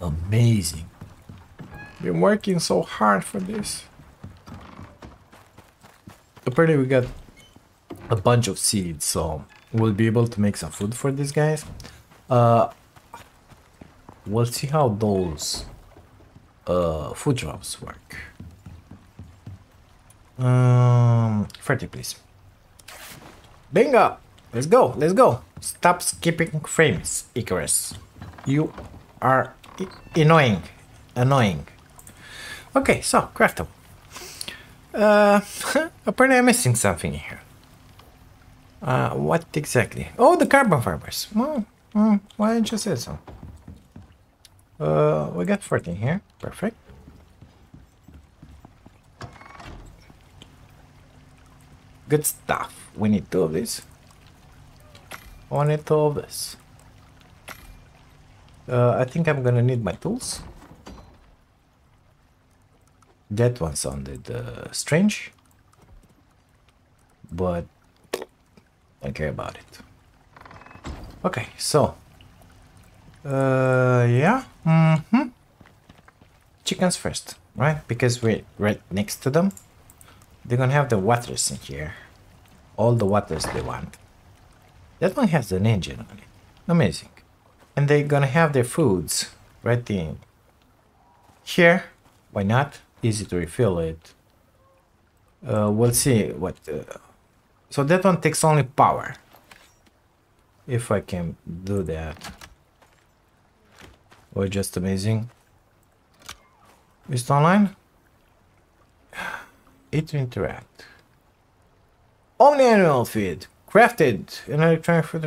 Amazing. Been working so hard for this. Apparently we got a bunch of seeds, so we'll be able to make some food for these guys. Uh, we'll see how those uh, food drops work. Um, thirty please. Bingo! Let's go, let's go! Stop skipping frames, Icarus. You are annoying. Annoying. Okay, so, craft them. Uh, apparently I'm missing something here. Uh, what exactly? Oh, the carbon fibers. Oh, oh, why didn't you say so? Uh, we got fourteen here. Perfect. Good stuff. We need two of these. I need two of this. Uh, I think I'm gonna need my tools. That one sounded uh, strange, but I care about it. Okay, so uh yeah, mm-hmm. Chickens first, right? Because we're right next to them. They're gonna have the waters in here, all the waters they want. That one has an engine on it. Amazing. And they're gonna have their foods right in here. Why not? Easy to refill it. Uh we'll see what uh, so that one takes only power. If I can do that. We're just amazing. Is it online? It interact. Only animal feed. Crafted. An electronic food.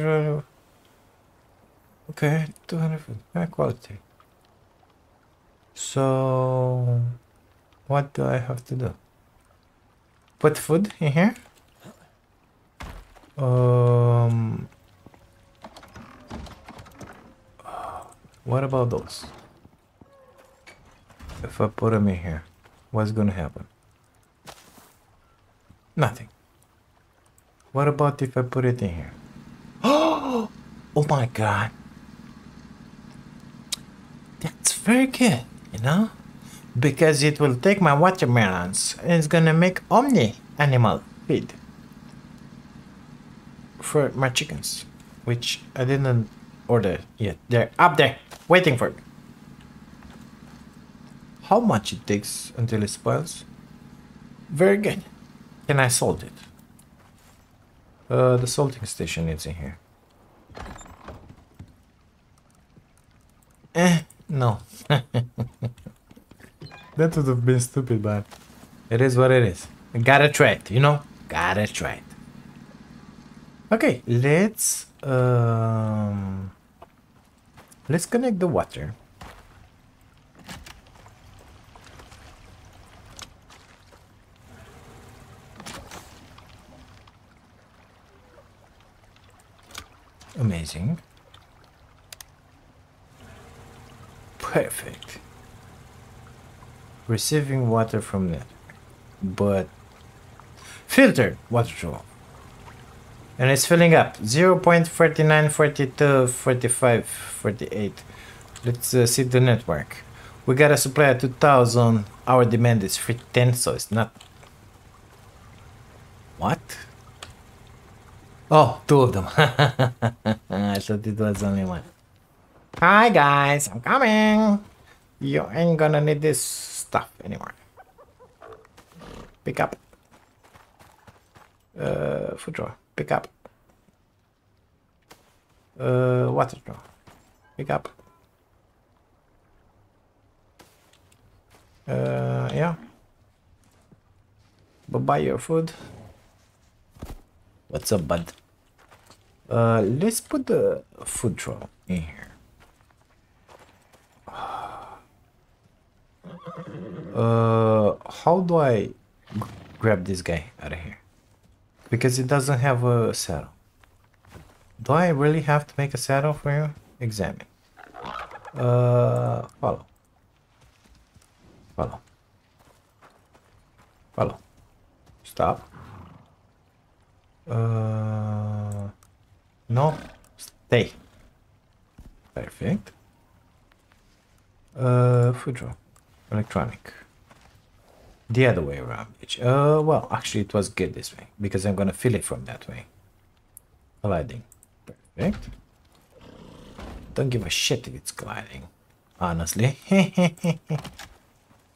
Okay, two hundred food. High quality. So, what do I have to do? Put food in here? Um, what about those? If I put them in here, what's gonna happen? Nothing. What about if I put it in here? Oh, oh my god. That's very good, you know? Because it will take my watermelons and it's gonna make omni animal feed. For my chickens, which I didn't order yet. They're up there, waiting for me. How much it takes until it spoils? Very good. Can I salt it? Uh, the salting station is in here. Eh, no. That would have been stupid, but it is what it is. Gotta try it, you know? Gotta try it. Okay, let's um, let's connect the water. Amazing. Perfect. Receiving water from that, but filtered water flow. and it's filling up. Zero point four nine, four two, four five, four eight. Let's uh, see the network. We got a supply at two thousand. Our demand is three ten, so it's not... What? Oh, two of them. I thought it was only one. Hi guys, I'm coming. You ain't gonna need this stuff anymore. Pick up. Uh, food drawer. Pick up. Uh, water drawer. Pick up. Uh, yeah. But buy your food. What's up, bud? Uh, let's put the food drawer in here. Uh, how do I grab this guy out of here? Because it doesn't have a saddle. Do I really have to make a saddle for you? Examine. Uh, follow. Follow. Follow. Stop. Uh, no. Stay. Perfect. Uh, food drawer. Electronic. The other way around. Uh, well, actually it was good this way, because I'm gonna fill it from that way. Gliding. Perfect. Don't give a shit if it's gliding. Honestly.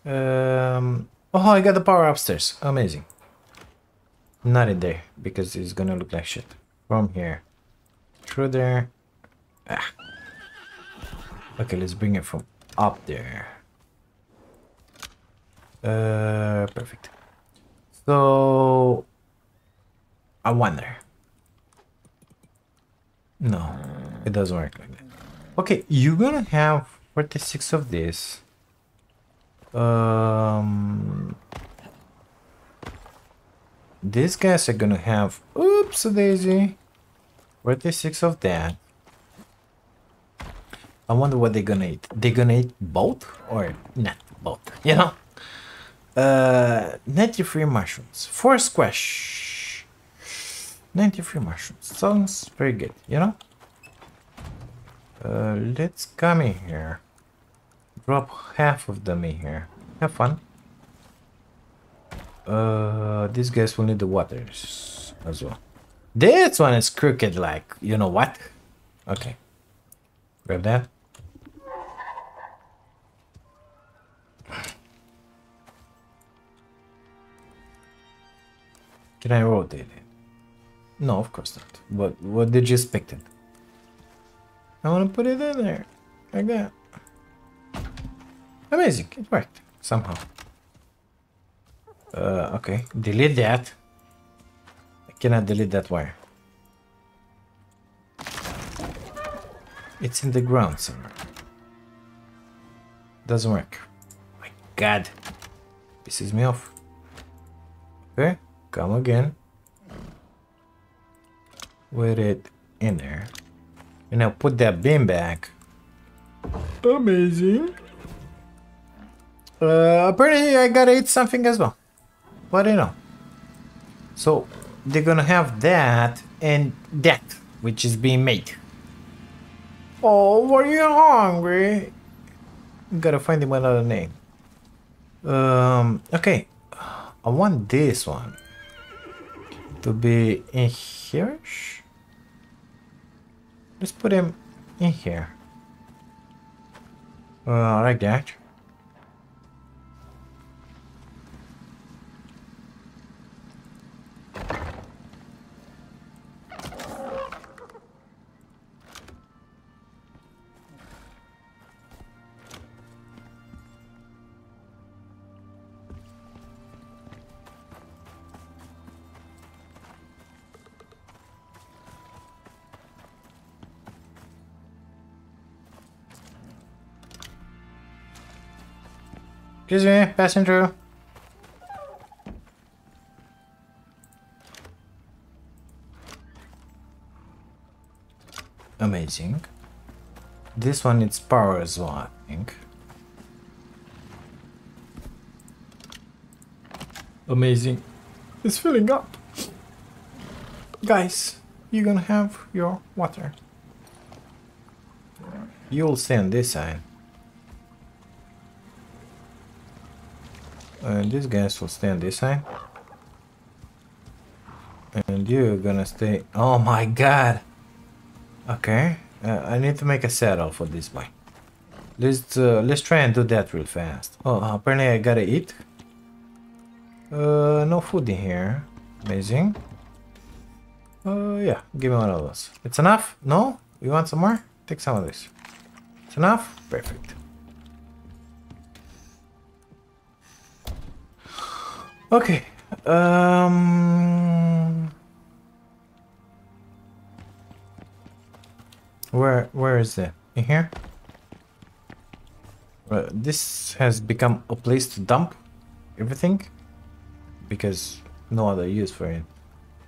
um, oh, I got the power upstairs. Amazing. Not in there, because it's gonna look like shit. From here. Through there. Ah. Okay, let's bring it from up there. Uh, perfect. So I wonder. No, it doesn't work like that. Okay, you're gonna have forty-six of this. Um, these guys are gonna have, oops, daisy, forty-six of that. I wonder what they're gonna eat. They're gonna eat both or not both? You know. Uh, ninety-three mushrooms, four squash, ninety-three mushrooms, sounds very good, you know? Uh, let's come in here, drop half of them in here, have fun. Uh, these guys will need the waters as well. This one is crooked like, you know what? Okay, grab that. Can I rotate it? No, of course not. But what did you expect it? I want to put it in there. Like that. Amazing. It worked. Somehow. Uh, okay. Delete that. I cannot delete that wire. It's in the ground somewhere. Doesn't work. My God. Pisses me off. Okay. Come again with it in there, and now put that beam back. Amazing. Uh, apparently I gotta eat something as well, but you know, so they're gonna have that and that which is being made. Oh, were you hungry? Gotta find him another name. Um, okay, I want this one to be in here. Let's put him in here. Uh, like that. Excuse me, passing through. Amazing. This one needs power as well, I think. Amazing. It's filling up. Guys, you're gonna have your water. You'll stay on this side. And these guys will stay on this side. And you're gonna stay... Oh my god! Okay, uh, I need to make a saddle for this one. Let's, uh, let's try and do that real fast. Oh, apparently I gotta eat. Uh, no food in here. Amazing. Uh, yeah, give me one of those. It's enough? No? You want some more? Take some of this. It's enough? Perfect. Okay. Um... Where, where is it? In here? Uh, this has become a place to dump everything because no other use for it.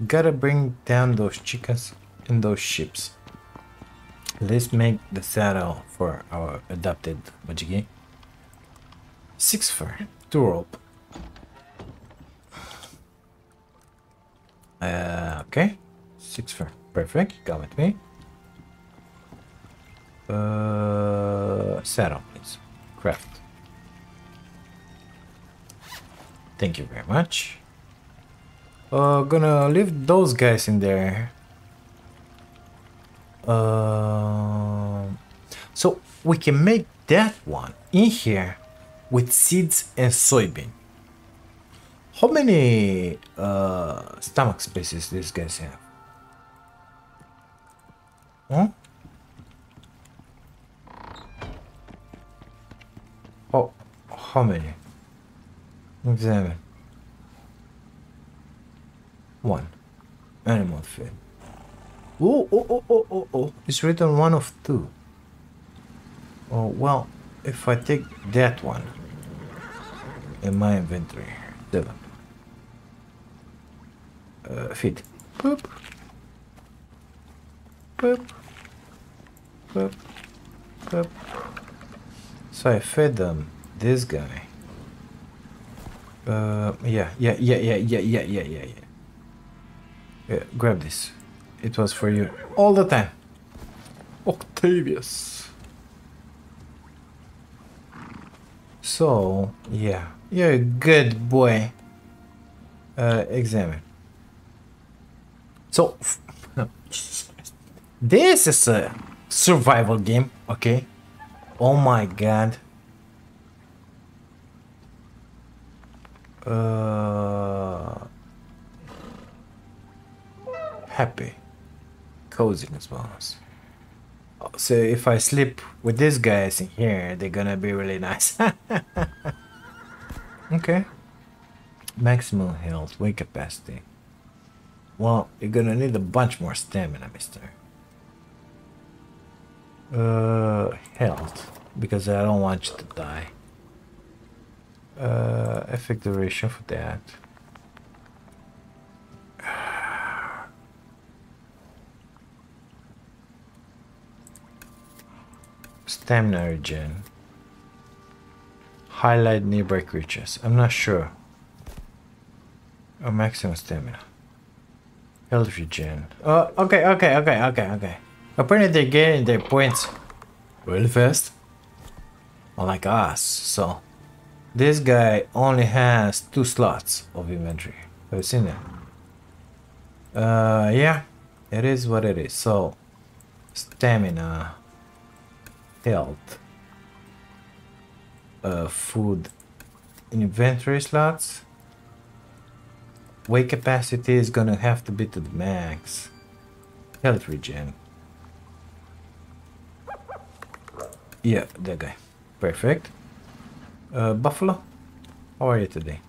Gotta bring down those chicas and those ships. Let's make the saddle for our adopted B I G Six fur, two rope. Uh, okay, six fur, perfect. Come with me. Uh, saddle, please. Craft. Thank you very much. Uh, gonna leave those guys in there. Uh, so we can make that one in here with seeds and soybean. How many uh, stomach spaces these guys have? Huh? Oh, how many? Examine. One. Animal feed. Oh, oh, oh, oh, oh, oh. It's written one of two. Oh, well, if I take that one in my inventory, seven. Uh, feed. Boop. Boop. Boop. Boop. So I fed them this guy. Uh, yeah, yeah, yeah, yeah, yeah, yeah, yeah, yeah, yeah. Yeah, grab this. It was for you all the time. Octavius. So, yeah. You're a good boy. Uh, examine. So, this is a survival game, okay? Oh my god. Uh... Happy. Coziness bonus. So if I sleep with these guys in here, they're gonna be really nice. Okay. Maximum health, weight capacity. Well, you're gonna need a bunch more stamina, mister. Uh, health, because I don't want you to die. Uh, effect duration for that. Stamina regen. Highlight nearby creatures. I'm not sure. Oh, maximum stamina. Health regen. Oh, okay, okay, okay, okay, okay. Apparently they're getting their points really fast. Unlike us, so this guy only has two slots of inventory. Have you seen that? Uh, yeah, it is what it is. So, stamina, health, uh, food, inventory slots. Weight capacity is gonna have to be to the max. Health regen. Yeah, that guy. Perfect. Uh, Buffalo, how are you today?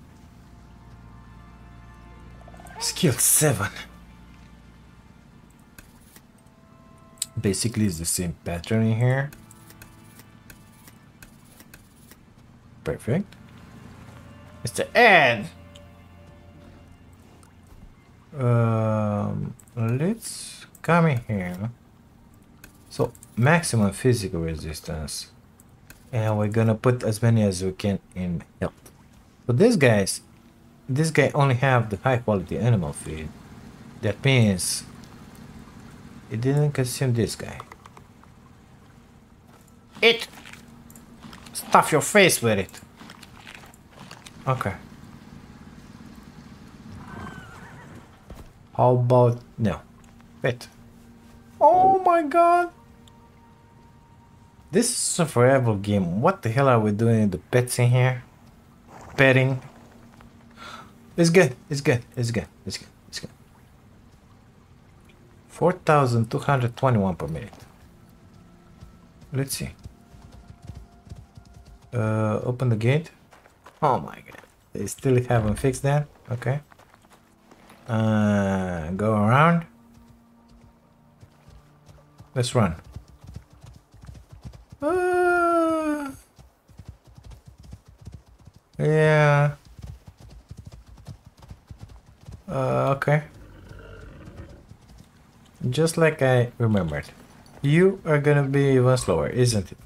Skill seven. Basically, it's the same pattern in here. Perfect. Mister Ed! Um, let's come in here. So, maximum physical resistance. And we're gonna put as many as we can in health. But these guys, this guy only have the high quality animal feed. That means It didn't consume this guy. It! Stuff your face with it. Okay. How about... no. Wait. Oh my god! This is a forever game. What the hell are we doing with the pets in here? Petting. It's good. It's good. It's good. It's good. It's good. four thousand two hundred twenty-one per minute. Let's see. Uh, open the gate. Oh my god. They still haven't fixed that. Okay. Uh, go around. Let's run. Uh, yeah. Uh, okay. Just like I remembered. You are gonna be even slower, isn't it?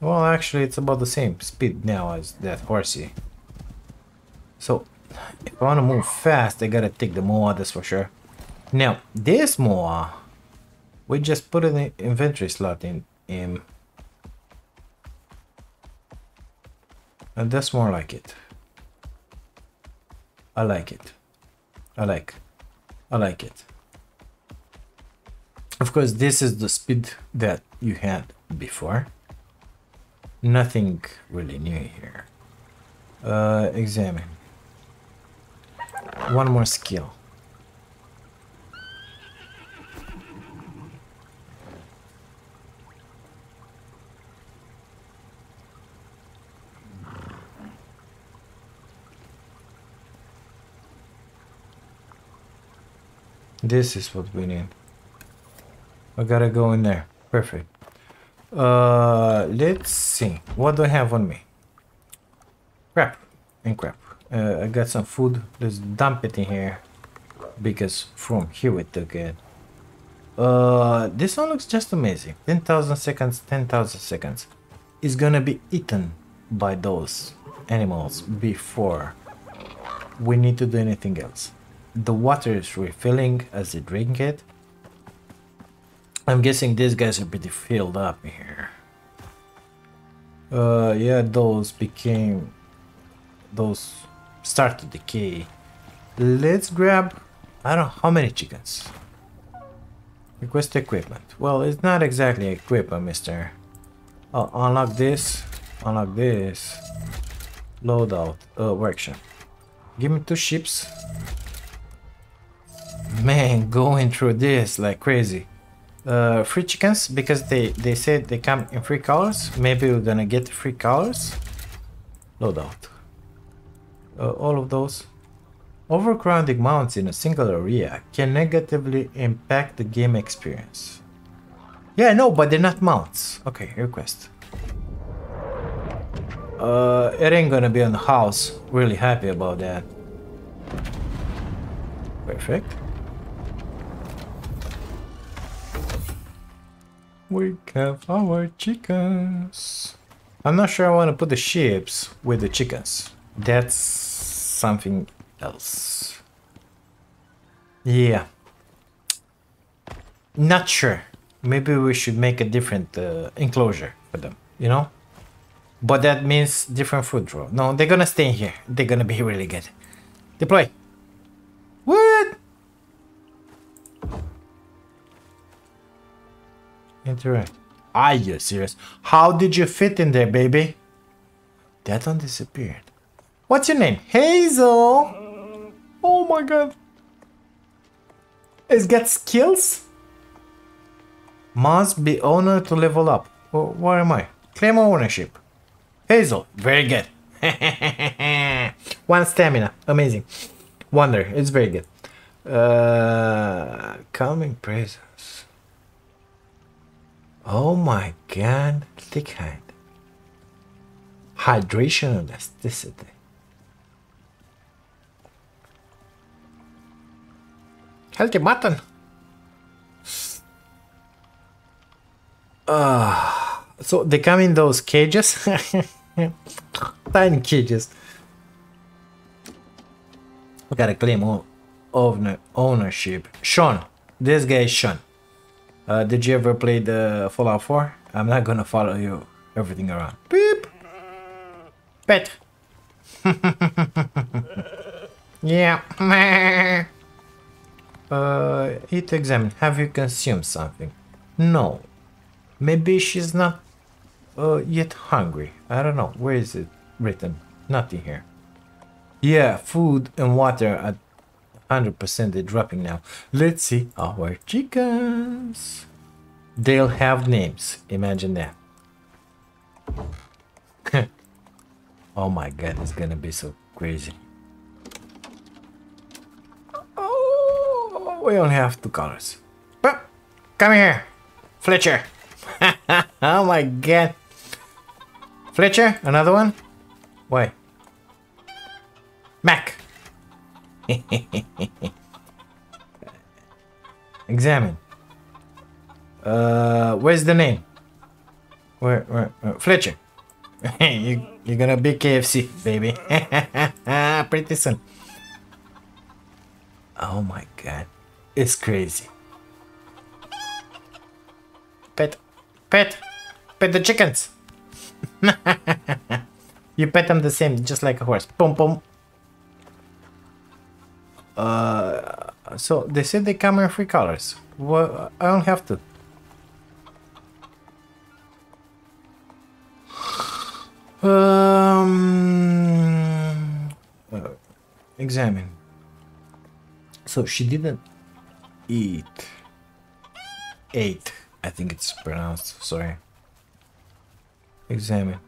Well, actually, it's about the same speed now as that horsey. So, if I want to move fast, I gotta take the Moa, that's for sure. Now, this Moa, we just put an in inventory slot in him. And that's more like it. I like it. I like. I like it. Of course, this is the speed that you had before. Nothing really new here. Uh, examine. One more skill. This is what we need. I gotta go in there. Perfect. Uh, let's see. What do I have on me? Crap and crap. Uh, I got some food. Let's dump it in here. Because from here we took it. Uh, this one looks just amazing. ten thousand seconds, ten thousand seconds. It's gonna be eaten by those animals before we need to do anything else. The water is refilling as they drink it. I'm guessing these guys are pretty filled up here. Uh, yeah, those became... those start to decay. Let's grab... I don't know how many chickens. Request equipment. Well, it's not exactly equipment, mister. I'll unlock this. Unlock this. Loadout. Uh, workshop. Give me two sheep. Man, going through this like crazy. Uh, free chickens, because they, they said they come in free colors. Maybe we're gonna get free colors. Loadout. Uh, all of those. Overcrowding mounts in a single area can negatively impact the game experience. Yeah, no, but they're not mounts. Okay, request. Uh, it ain't gonna be on the house. Really happy about that. Perfect. We have our chickens. I'm not sure I want to put the sheep with the chickens. That's something else. Yeah. Not sure. Maybe we should make a different uh, enclosure for them, you know? But that means different food draw. No, they're gonna stay here. They're gonna be really good. Deploy. What? Interact. Are you serious? How did you fit in there, baby? That one disappeared. What's your name? Hazel! Oh my god. It's got skills? Must be owner to level up. Oh, where am I? Claim ownership. Hazel. Very good. One stamina. Amazing. Wonder. It's very good. Uh, calming presence. Oh my god, thick hand. Hydration and elasticity. Healthy mutton. Uh, so they come in those cages. Tiny cages. We gotta claim ownership. Sean, This guy is Sean. Uh, did you ever play the Fallout four? I'm not gonna follow you everything around. Beep! Pet! Yeah. uh, it examined. Have you consumed something? No. Maybe she's not uh, yet hungry. I don't know. Where is it written? Nothing here. Yeah, food and water at one hundred percent they're dropping now. Let's see our chickens. They'll have names. Imagine that. Oh my god, it's gonna be so crazy. Oh, we only have two colors. But come here, Fletcher. Oh my god. Fletcher, another one? Why? Mac. Examine. Uh, where's the name? Where, where, where? Fletcher. you, you're gonna be K F C, baby. Pretty soon. Oh my god. It's crazy. Pet. Pet. Pet the chickens. You pet them the same, just like a horse. Boom, boom. Uh, so they said they come in three colors. Well, I don't have to. Um, uh, examine. So she didn't eat. Ate, I think it's pronounced. Sorry. Examine.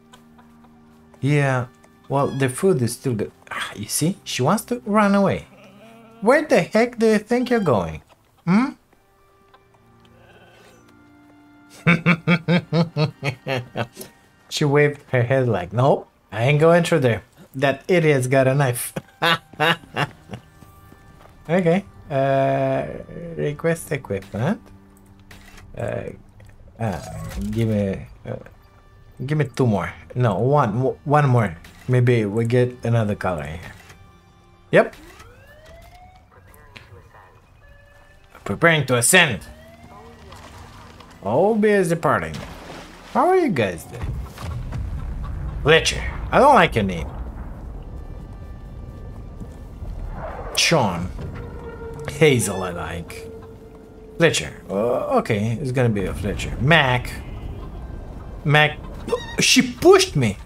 Yeah. Well, the food is still good. Ah, you see, she wants to run away. Where the heck do you think you're going? Hmm? She waved her head like, no, I ain't going through there. That idiot's got a knife. Okay. Uh, request equipment. Uh, uh, give me, uh, give me two more. No, one, one more. Maybe we get another color here. Yep. Preparing to ascend. O B is departing. How are you guys doing? Fletcher, I don't like your name. Sean. Hazel I like. Fletcher. Uh, okay, it's gonna be a Fletcher. Mac. Mac. She pushed me.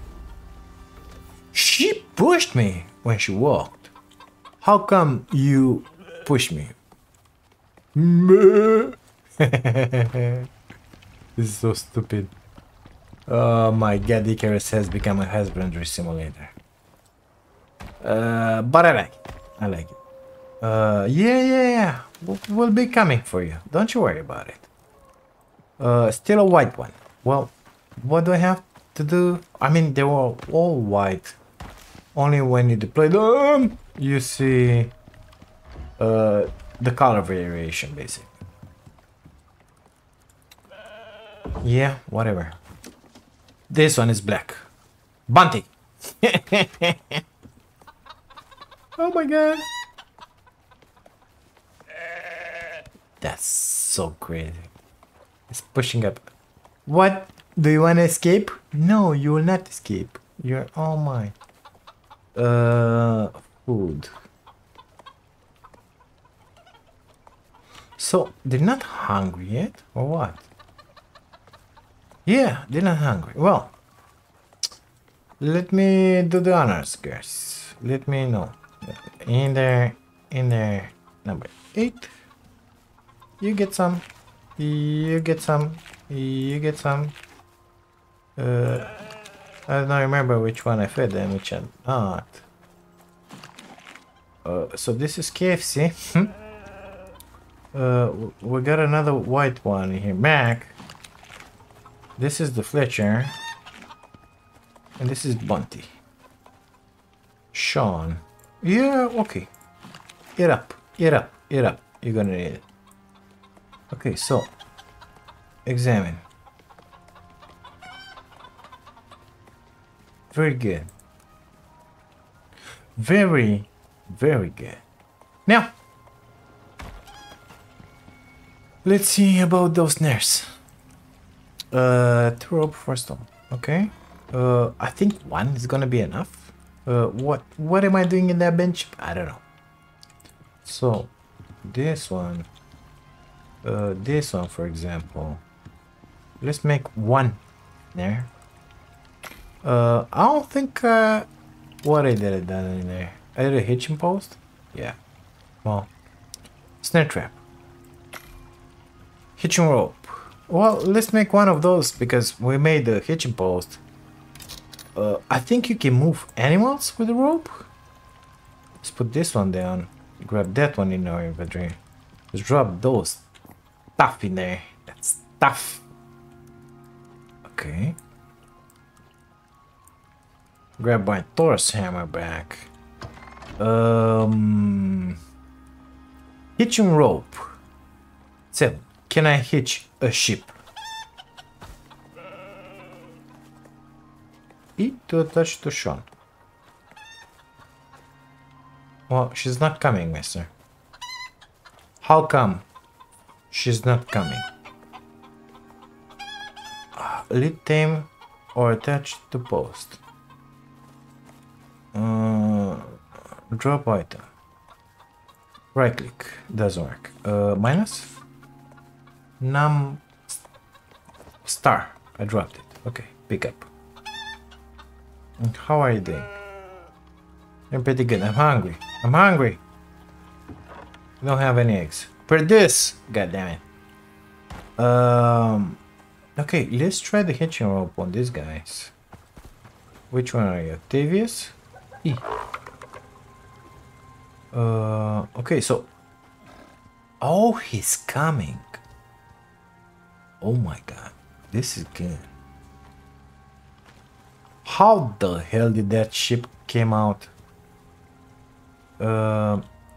She pushed me when she walked. How come you pushed me? This is so stupid. Oh my god, Icarus has become a husbandry simulator. Uh, but I like it. I like it. Uh, yeah, yeah, yeah. We'll, we'll be coming for you. Don't you worry about it. Uh, still a white one. Well, what do I have to do? I mean, they were all white. Only when you deploy them, you see... Uh... the color variation, basically. Yeah, whatever. This one is black. Bunty! Oh my god! That's so crazy. It's pushing up. What? Do you want to escape? No, you will not escape. You're all mine. Uh, food. So, they're not hungry yet, or what? Yeah, they're not hungry. Well, let me do the honors, guys. Let me know. In there, in there, number eight. You get some. You get some. You get some. Uh, I don't remember which one I fed and which I'm not. Uh, so this is K F C. Uh, we got another white one in here. Mac. This is the Fletcher. And this is Bunty. Sean. Yeah, okay. Eat up. Eat up. Eat up. You're gonna need it. Okay, so. Examine. Very good. Very, very good. Now. Let's see about those nerfs. Uh, two rope for stone. Okay. Uh, I think one is gonna be enough. Uh, what what am I doing in that bench? I don't know. So, this one, uh, this one, for example. Let's make one there. Uh, I don't think uh, what I did that in there. I did a hitching post. Yeah. Well, snare trap. Hitching rope. Well, let's make one of those because we made the hitching post. Uh, I think you can move animals with a rope. Let's put this one down. Grab that one in our inventory. Let's drop those stuff in there. That's tough. Okay. Grab my Thor's hammer back. Um, hitching rope. Seven. Can I hitch a ship? E to attach to Sean. Well, she's not coming, mister. How come she's not coming? Uh, lead tame or attached to post. Uh, drop item. Right click. Doesn't work. Uh, minus? Num star. I dropped it. Okay, pick up. And how are you doing? You're pretty good. I'm hungry. I'm hungry. I don't have any eggs. Produce. God damn it. Um. Okay, let's try the hitching rope on these guys. Which one are you, Octavius? E. Uh. Okay, so. Oh, he's coming. Oh my god, this is good. How the hell did that ship came out? Um,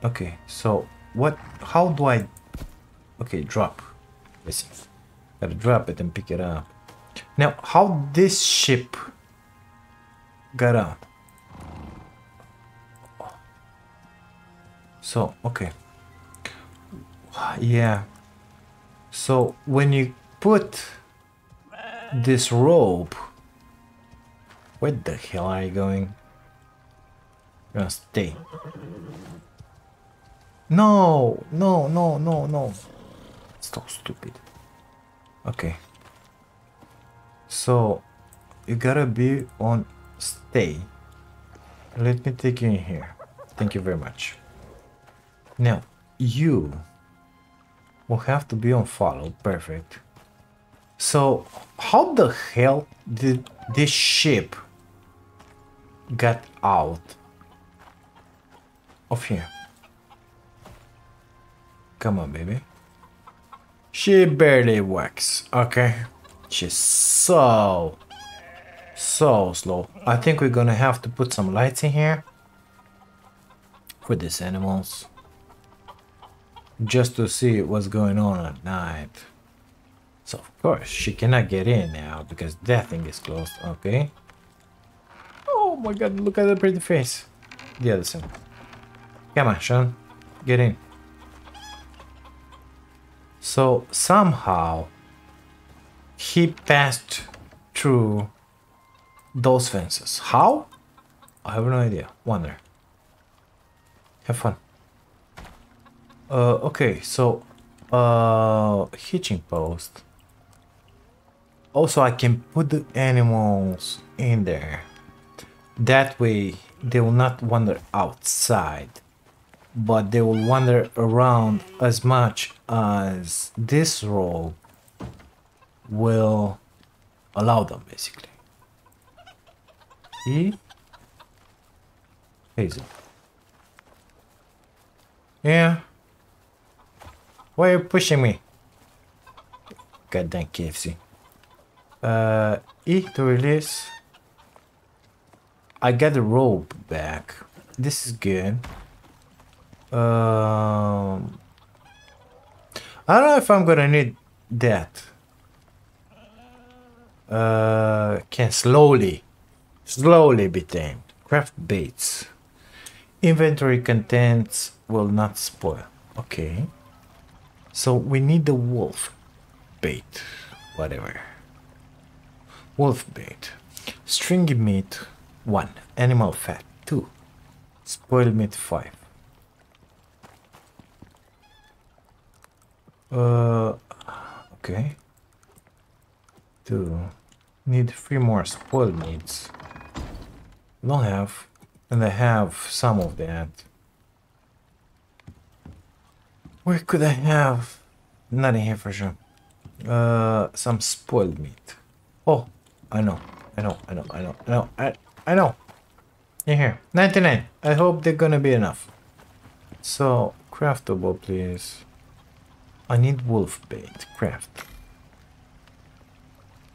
uh, okay, so what, how do I, okay, drop, listen, gotta drop it and pick it up. Now, how this ship got out? So, okay, yeah, so when you put this rope. Where the hell are you going? I'm gonna stay. No, no, no, no, no. It's so stupid. Okay. So you gotta be on stay. Let me take you in here. Thank you very much. Now you will have to be on follow. Perfect. So, how the hell did this ship get out of here? Come on, baby. She barely works, okay? She's so, so slow. I think we're gonna have to put some lights in here for these animals. Just to see what's going on at night. So of course she cannot get in now because that thing is closed. Okay. Oh my god, look at the pretty face. The other side. Come on, Sean. Get in. So somehow he passed through those fences. How? I have no idea. Wonder. Have fun. Uh, okay, so uh, hitching post. Also, I can put the animals in there. That way, they will not wander outside, but they will wander around as much as this rope will allow them, basically. E. Hazel. Yeah. Why are you pushing me? Goddamn K F C. Uh, E to release. I got the rope back. This is good. Um, I don't know if I'm gonna need that. Uh, can slowly, slowly be tamed. Craft baits. Inventory contents will not spoil. Okay. So we need the wolf bait, whatever. Wolf bait. Stringy meat, one. Animal fat, two. Spoiled meat, five. Uh, okay. Two. Need three more spoiled meats. Don't have, and I have some of that. Where could I have? Not in here for sure. Uh, some spoiled meat. Oh, I know, I know, I know, I know, I know, I, I know. In here, ninety-nine. I hope they're gonna be enough. So craftable, please. I need wolf bait. Craft.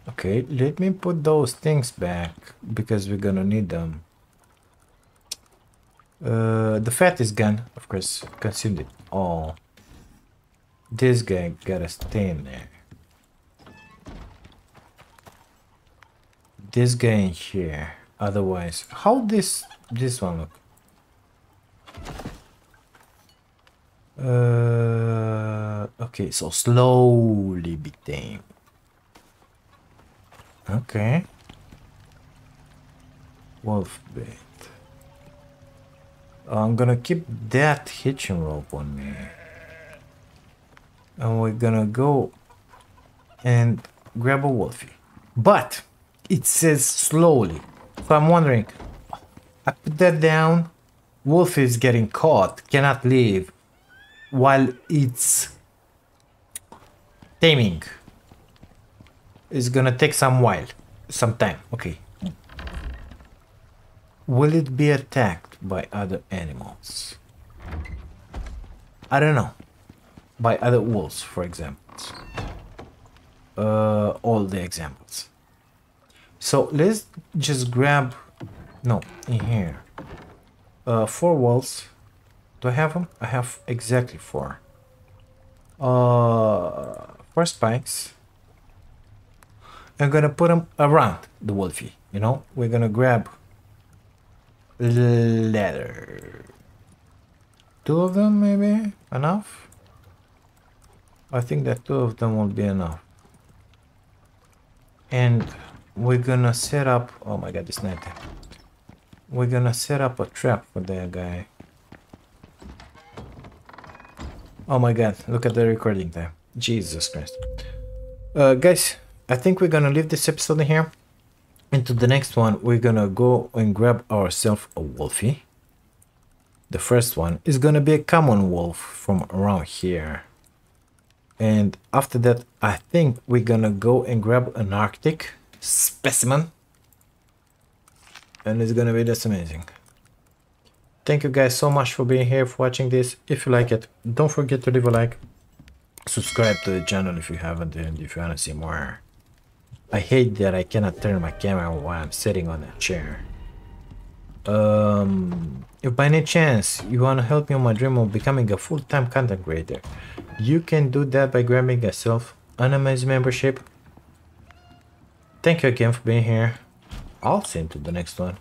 Okay, let me put those things back because we're gonna need them. Uh, the fat is gone, of course, consumed it all. This guy gotta stay in there. This guy in here. Otherwise, how this this one look? Uh, okay, so slowly be tamed. Okay. Wolf bait. I'm gonna keep that hitching rope on me. And we're gonna go and grab a wolfie. But it says slowly. So I'm wondering, I put that down. Wolfie is getting caught, cannot leave while it's taming. It's gonna take some while, some time. Okay. Will it be attacked by other animals? I don't know. By other wolves, for example. Uh, all the examples. So let's just grab. No, in here. Uh, four wolves. Do I have them? I have exactly four. Uh, four spikes. I'm gonna put them around the wolfie, you know? We're gonna grab leather. Two of them, maybe? Enough? I think that two of them will be enough. And we're gonna set up... Oh my god, it's night time. We're gonna set up a trap for that guy. Oh my god, look at the recording time. Jesus Christ. Uh, guys... I think we're gonna leave this episode here. Into the next one, we're gonna go and grab ourselves a wolfie. The first one is gonna be a common wolf from around here. And after that, I think we're gonna go and grab an Arctic specimen. And it's gonna be just amazing. Thank you guys so much for being here, for watching this. If you like it, don't forget to leave a like. Subscribe to the channel if you haven't, and if you wanna see more. I hate that I cannot turn my camera while I'm sitting on that chair. Um, if by any chance you want to help me on my dream of becoming a full-time content creator, you can do that by grabbing yourself an amazing membership. Thank you again for being here. I'll see you to the next one.